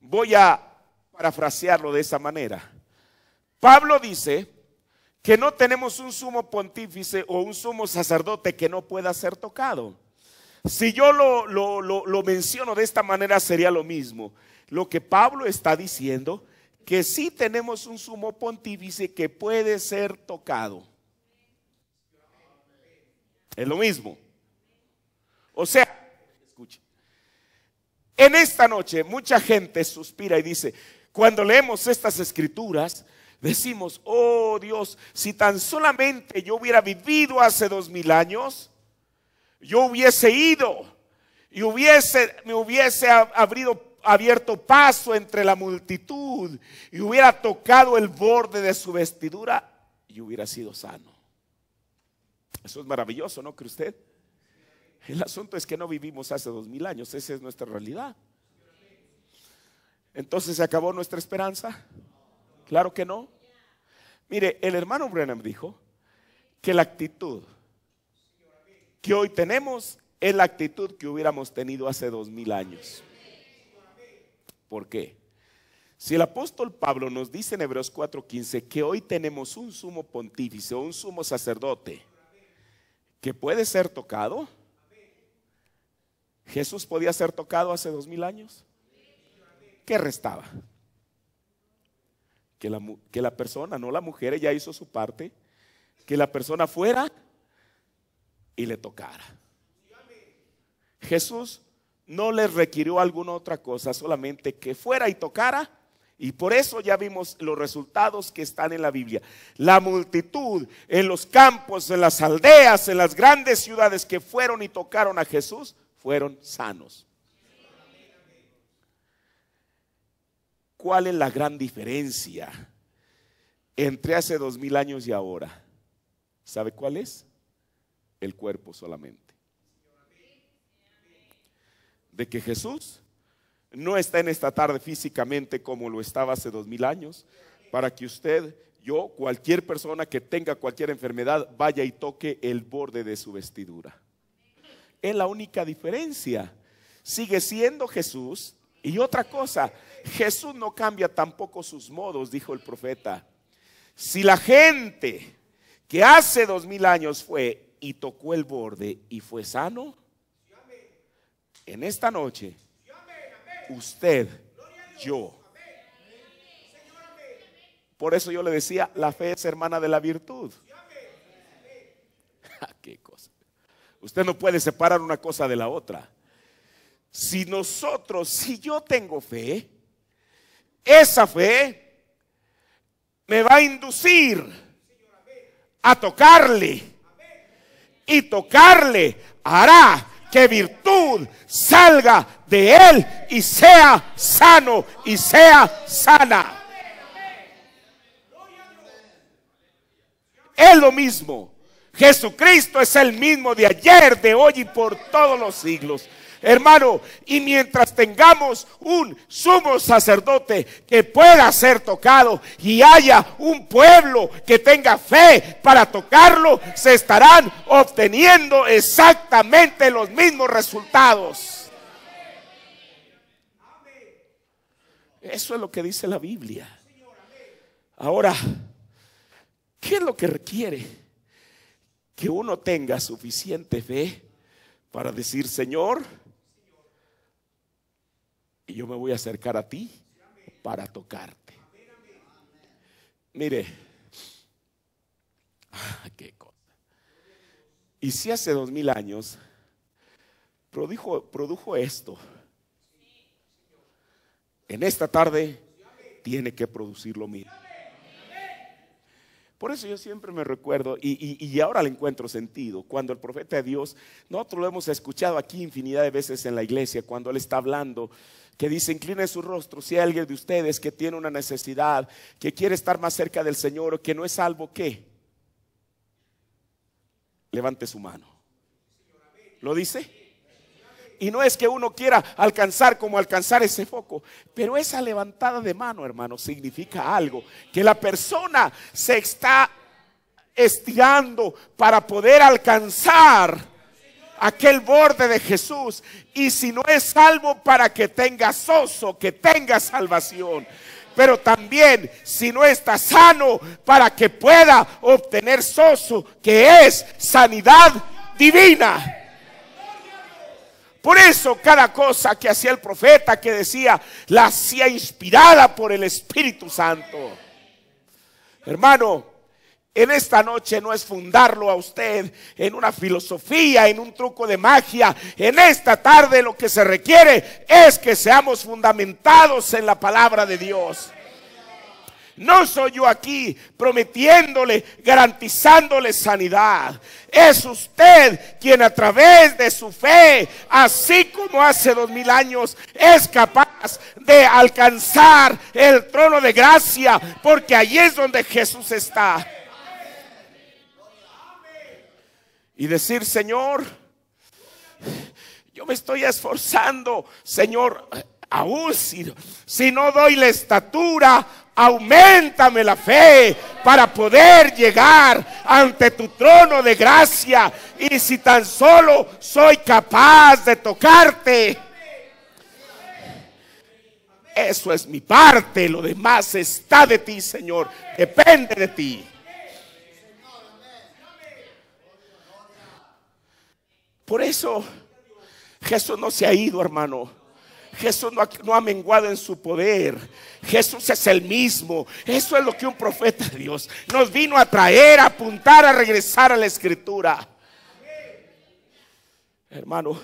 voy a parafrasearlo de esa manera. Pablo dice que no tenemos un sumo pontífice o un sumo sacerdote que no pueda ser tocado. Si yo lo, lo, lo, lo menciono de esta manera sería lo mismo. Lo que Pablo está diciendo que sí tenemos un sumo pontífice que puede ser tocado. Es lo mismo. O sea, escuche, en esta noche mucha gente suspira y dice, cuando leemos estas escrituras, decimos, oh Dios, si tan solamente yo hubiera vivido hace dos mil años, yo hubiese ido y hubiese, me hubiese abrido abierto paso entre la multitud y hubiera tocado el borde de su vestidura y hubiera sido sano. Eso es maravilloso, ¿no cree usted? El asunto es que no vivimos hace dos mil años, esa es nuestra realidad. Entonces, ¿se acabó nuestra esperanza? Claro que no. Mire, el hermano Branham dijo que la actitud que hoy tenemos es la actitud que hubiéramos tenido hace dos mil años. ¿Por qué? Si el apóstol Pablo nos dice en Hebreos cuatro quince que hoy tenemos un sumo pontífice o un sumo sacerdote que puede ser tocado, ¿Jesús podía ser tocado hace dos mil años? ¿Qué restaba? Que la, que la persona, no la mujer, ella hizo su parte, que la persona fuera y le tocara. Jesús no les requirió alguna otra cosa, solamente que fuera y tocara. Y por eso ya vimos los resultados que están en la Biblia. La multitud en los campos, en las aldeas, en las grandes ciudades que fueron y tocaron a Jesús, fueron sanos. ¿Cuál es la gran diferencia entre hace dos mil años y ahora? ¿Sabe cuál es? El cuerpo solamente. De que Jesús no está en esta tarde físicamente como lo estaba hace dos mil años, para que usted yo, cualquier persona que tenga cualquier enfermedad, vaya y toque el borde de su vestidura. Es la única diferencia. Sigue siendo Jesús. Y otra cosa, Jesús no cambia tampoco sus modos, dijo el profeta. Si la gente que hace dos mil años fue y tocó el borde y fue sano, en esta noche, usted, yo. Por eso yo le decía, la fe es hermana de la virtud. ¿Qué cosa? Usted no puede separar una cosa de la otra. Si nosotros, si yo tengo fe, esa fe me va a inducir a tocarle, y tocarle hará que virtud salga de él y sea sano y sea sana. Es lo mismo. Jesucristo es el mismo de ayer, de hoy y por todos los siglos. Hermano, y mientras tengamos un sumo sacerdote que pueda ser tocado y haya un pueblo que tenga fe para tocarlo, se estarán obteniendo exactamente los mismos resultados. Eso es lo que dice la Biblia. Ahora, ¿qué es lo que requiere? Que uno tenga suficiente fe para decir: Señor, y yo me voy a acercar a ti para tocarte. Mire, ah, qué cosa. Y si hace dos mil años produjo, produjo esto, en esta tarde tiene que producir lo mismo. Por eso yo siempre me recuerdo, y, y, y ahora le encuentro sentido, cuando el profeta de Dios, nosotros lo hemos escuchado aquí infinidad de veces en la iglesia, cuando él está hablando, que dice: incline su rostro, si hay alguien de ustedes que tiene una necesidad, que quiere estar más cerca del Señor, o que no es salvo, ¿qué? Levante su mano. ¿Lo dice? Y no es que uno quiera alcanzar como alcanzar ese foco, pero esa levantada de mano, hermano, significa algo. Que la persona se está estirando para poder alcanzar aquel borde de Jesús. Y si no es salvo, para que tenga sozo, que tenga salvación. Pero también, si no está sano, para que pueda obtener sozo, que es sanidad divina. Por eso cada cosa que hacía el profeta, que decía, la hacía inspirada por el Espíritu Santo. Hermano, en esta noche no es fundarlo a usted en una filosofía, en un truco de magia. En esta tarde lo que se requiere es que seamos fundamentados en la palabra de Dios. No soy yo aquí prometiéndole, garantizándole sanidad. Es usted quien, a través de su fe, así como hace dos mil años, es capaz de alcanzar el trono de gracia, porque allí es donde Jesús está. Y decir: Señor, yo me estoy esforzando, Señor, aún si, si no doy la estatura, auméntame la fe para poder llegar ante tu trono de gracia. Y si tan solo soy capaz de tocarte, eso es mi parte, lo demás está de ti, Señor, depende de ti. Por eso Jesús no se ha ido, hermano. Jesús no ha, no ha menguado en su poder. Jesús es el mismo. Eso es lo que un profeta de Dios nos vino a traer, a apuntar, a regresar a la Escritura. Hermano,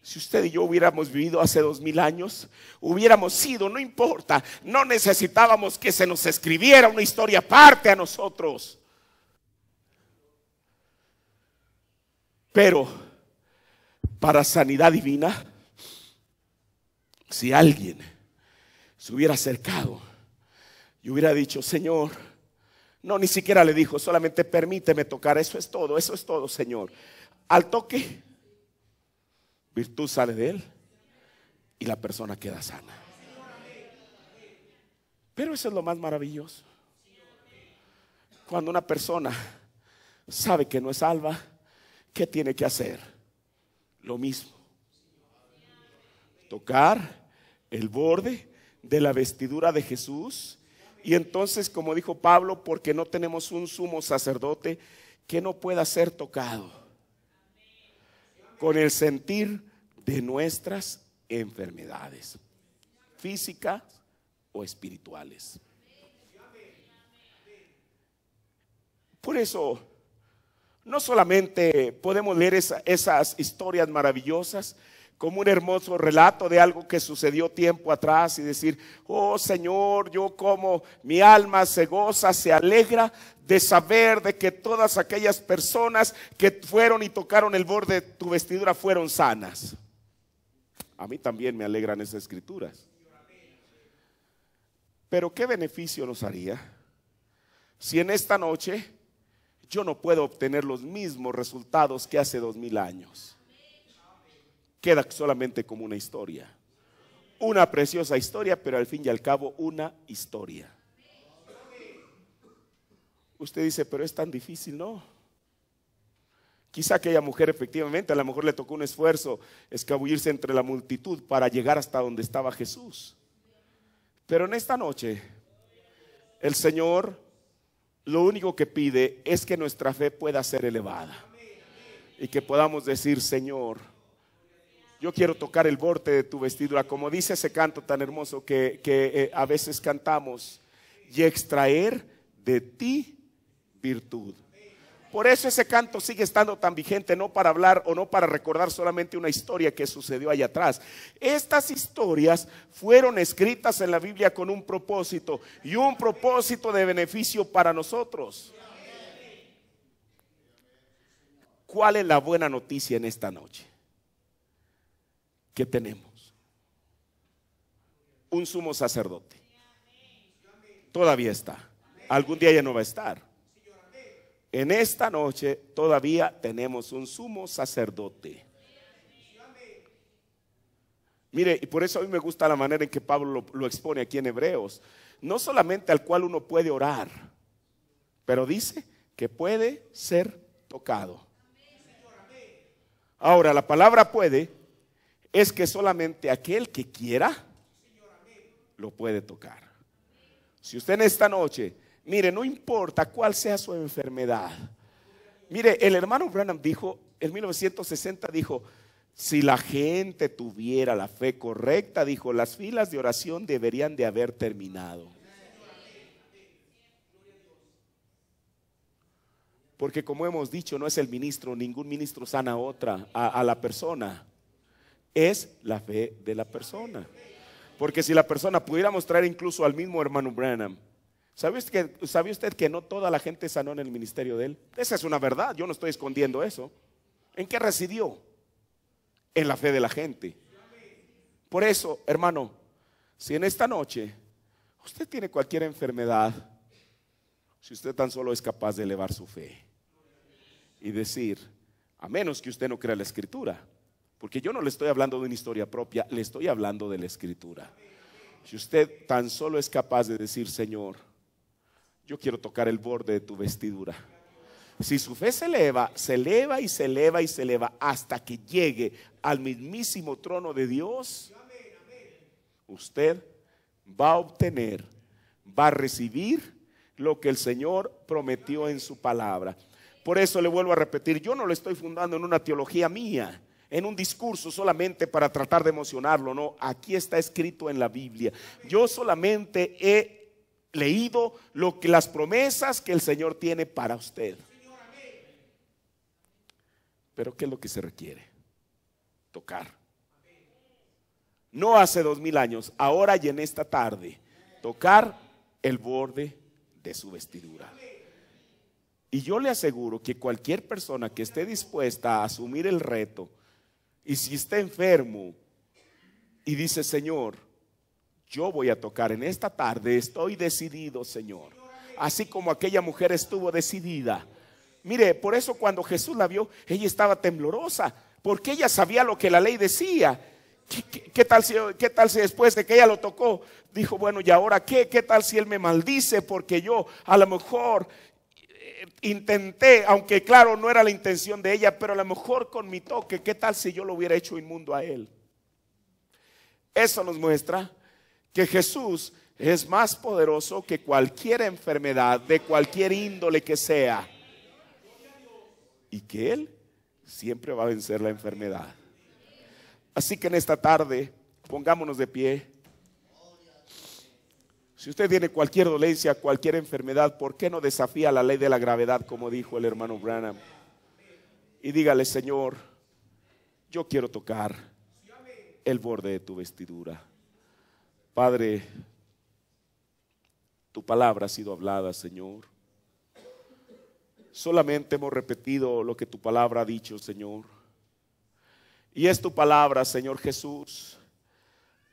si usted y yo hubiéramos vivido hace dos mil años, hubiéramos sido, no importa, no necesitábamos que se nos escribiera una historia aparte a nosotros. Pero para sanidad divina, si alguien se hubiera acercado y hubiera dicho: Señor, no, ni siquiera le dijo, solamente permíteme tocar, eso es todo, eso es todo, Señor. Al toque, virtud sale de él y la persona queda sana. Pero eso es lo más maravilloso. Cuando una persona sabe que no es salva, ¿qué tiene que hacer? Lo mismo. Tocar el borde de la vestidura de Jesús. Y entonces, como dijo Pablo, porque no tenemos un sumo sacerdote que no pueda ser tocado con el sentir de nuestras enfermedades físicas o espirituales. Por eso, no solamente podemos leer esa, esas historias maravillosas como un hermoso relato de algo que sucedió tiempo atrás y decir, oh Señor, yo como mi alma se goza, se alegra de saber de que todas aquellas personas que fueron y tocaron el borde de tu vestidura fueron sanas. A mí también me alegran esas escrituras. Pero ¿qué beneficio nos haría si en esta noche yo no puedo obtener los mismos resultados que hace dos mil años? Queda solamente como una historia, una preciosa historia, pero al fin y al cabo una historia. Usted dice, pero es tan difícil, ¿no? Quizá aquella mujer efectivamente, a lo mejor le tocó un esfuerzo escabullirse entre la multitud para llegar hasta donde estaba Jesús. Pero en esta noche, el Señor lo único que pide es que nuestra fe pueda ser elevada y que podamos decir, Señor, yo quiero tocar el borde de tu vestidura, como dice ese canto tan hermoso que, que eh, a veces cantamos, y extraer de ti virtud. Por eso ese canto sigue estando tan vigente, no para hablar o no para recordar solamente una historia que sucedió allá atrás. Estas historias fueron escritas en la Biblia con un propósito, y un propósito de beneficio para nosotros. ¿Cuál es la buena noticia en esta noche? Que tenemos un sumo sacerdote. Todavía está. Algún día ya no va a estar. En esta noche todavía tenemos un sumo sacerdote. Mire, y por eso a mí me gusta la manera en que Pablo lo, lo expone aquí en Hebreos. No solamente al cual uno puede orar, pero dice que puede ser tocado. Ahora, la palabra puede es que solamente aquel que quiera lo puede tocar. Si usted en esta noche, mire, no importa cuál sea su enfermedad. Mire, el hermano Branham dijo, en mil novecientos sesenta dijo, si la gente tuviera la fe correcta, dijo, las filas de oración deberían de haber terminado. Porque como hemos dicho, no es el ministro, ningún ministro sana a otra, a, a la persona. Es la fe de la persona. Porque si la persona, pudiéramos traer incluso al mismo hermano Branham, ¿sabe usted que, ¿sabe usted que no toda la gente sanó en el ministerio de él? Esa es una verdad, yo no estoy escondiendo eso. ¿En qué residió? En la fe de la gente. Por eso, hermano, si en esta noche usted tiene cualquier enfermedad, si usted tan solo es capaz de elevar su fe y decir, a menos que usted no crea la escritura, porque yo no le estoy hablando de una historia propia, le estoy hablando de la escritura. Si usted tan solo es capaz de decir, Señor, yo quiero tocar el borde de tu vestidura. Si su fe se eleva, se eleva y se eleva y se eleva hasta que llegue al mismísimo trono de Dios, usted va a obtener, va a recibir lo que el Señor prometió en su palabra. Por eso le vuelvo a repetir, yo no lo estoy fundando en una teología mía, en un discurso solamente para tratar de emocionarlo, no, aquí está escrito en la Biblia. Yo solamente he leído lo que, las promesas que el Señor tiene para usted. Pero ¿qué es lo que se requiere? Tocar. No hace dos mil años, ahora y en esta tarde, tocar el borde de su vestidura. Y yo le aseguro que cualquier persona que esté dispuesta a asumir el reto, y si está enfermo y dice, Señor, yo voy a tocar en esta tarde, estoy decidido, Señor. Así como aquella mujer estuvo decidida. Mire, por eso cuando Jesús la vio, ella estaba temblorosa, porque ella sabía lo que la ley decía. ¿Qué, qué, qué, tal si, ¿Qué tal si después de que ella lo tocó, dijo, bueno, ¿y ahora qué? ¿Qué tal si él me maldice? Porque yo a lo mejor... intenté, aunque claro no era la intención de ella, pero a lo mejor con mi toque, ¿qué tal si yo lo hubiera hecho inmundo a él? Eso nos muestra que Jesús es más poderoso que cualquier enfermedad, de cualquier índole que sea, y que Él siempre va a vencer la enfermedad. Así que en esta tarde, pongámonos de pie. Si usted tiene cualquier dolencia, cualquier enfermedad, ¿por qué no desafía la ley de la gravedad, como dijo el hermano Branham? Y dígale: Señor, yo quiero tocar el borde de tu vestidura. Padre, tu palabra ha sido hablada, Señor. Solamente hemos repetido lo que tu palabra ha dicho, Señor. Y es tu palabra, Señor Jesús,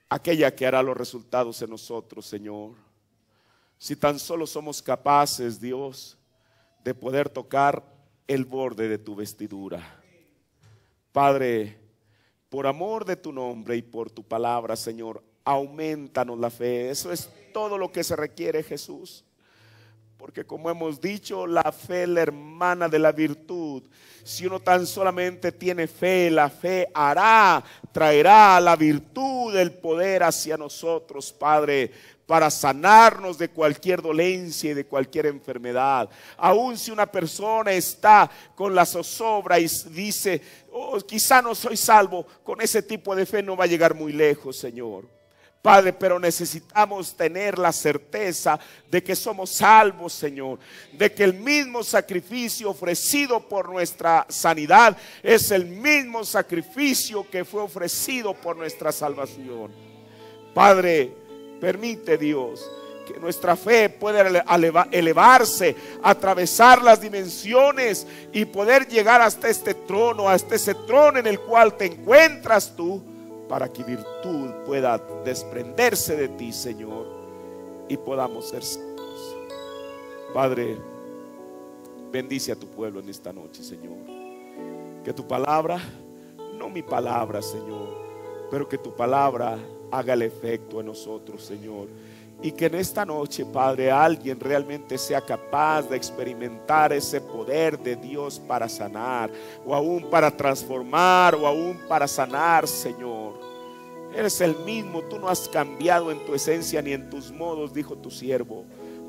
aquella que hará los resultados en nosotros, Señor. Si tan solo somos capaces, Dios, de poder tocar el borde de tu vestidura. Padre, por amor de tu nombre y por tu palabra, Señor, aumentanos la fe. Eso es todo lo que se requiere, Jesús. Porque como hemos dicho, la fe es la hermana de la virtud. Si uno tan solamente tiene fe, la fe hará, traerá la virtud, el poder hacia nosotros, Padre, para sanarnos de cualquier dolencia y de cualquier enfermedad. Aun si una persona está con la zozobra y dice: oh, quizá no soy salvo, con ese tipo de fe no va a llegar muy lejos, Señor. Padre, pero necesitamos tener la certeza de que somos salvos, Señor, de que el mismo sacrificio ofrecido por nuestra sanidad es el mismo sacrificio que fue ofrecido por nuestra salvación. Padre, permite, Dios, que nuestra fe pueda eleva, elevarse, atravesar las dimensiones y poder llegar hasta este trono, hasta ese trono en el cual te encuentras tú, para que virtud pueda desprenderse de ti, Señor, y podamos ser santos. Padre, bendice a tu pueblo en esta noche, Señor. Que tu palabra, no mi palabra, Señor, pero que tu palabra haga el efecto en nosotros, Señor. Y que en esta noche, Padre, alguien realmente sea capaz de experimentar ese poder de Dios para sanar, o aún para transformar, o aún para sanar, Señor. Eres el mismo, tú no has cambiado en tu esencia ni en tus modos, dijo tu siervo.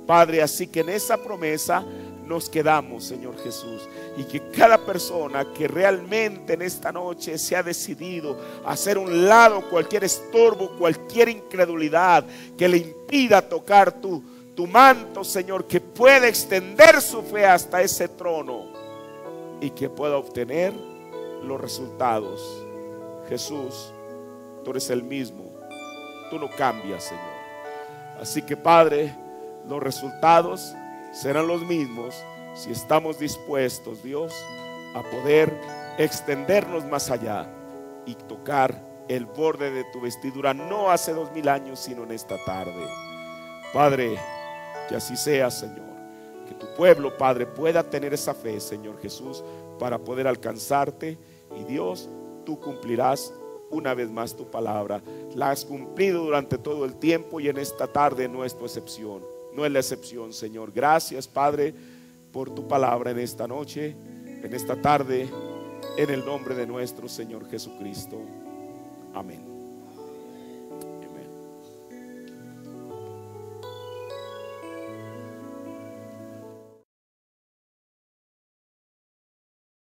Padre, así que en esa promesa nos quedamos, Señor Jesús, y que cada persona que realmente en esta noche se ha decidido hacer un lado cualquier estorbo, cualquier incredulidad que le impida tocar tu, tu manto, Señor, que pueda extender su fe hasta ese trono y que pueda obtener los resultados. Jesús, tú eres el mismo, tú no cambias, Señor. Así que, Padre, los resultados serán los mismos si estamos dispuestos, Dios, a poder extendernos más allá y tocar el borde de tu vestidura, no hace dos mil años, sino en esta tarde. Padre, que así sea, Señor. Que tu pueblo, Padre, pueda tener esa fe, Señor Jesús, para poder alcanzarte. Y Dios, tú cumplirás una vez más tu palabra. La has cumplido durante todo el tiempo y en esta tarde no es tu excepción. No es la excepción, Señor. Gracias, Padre, por tu palabra en esta noche, en esta tarde, en el nombre de nuestro Señor Jesucristo. Amén.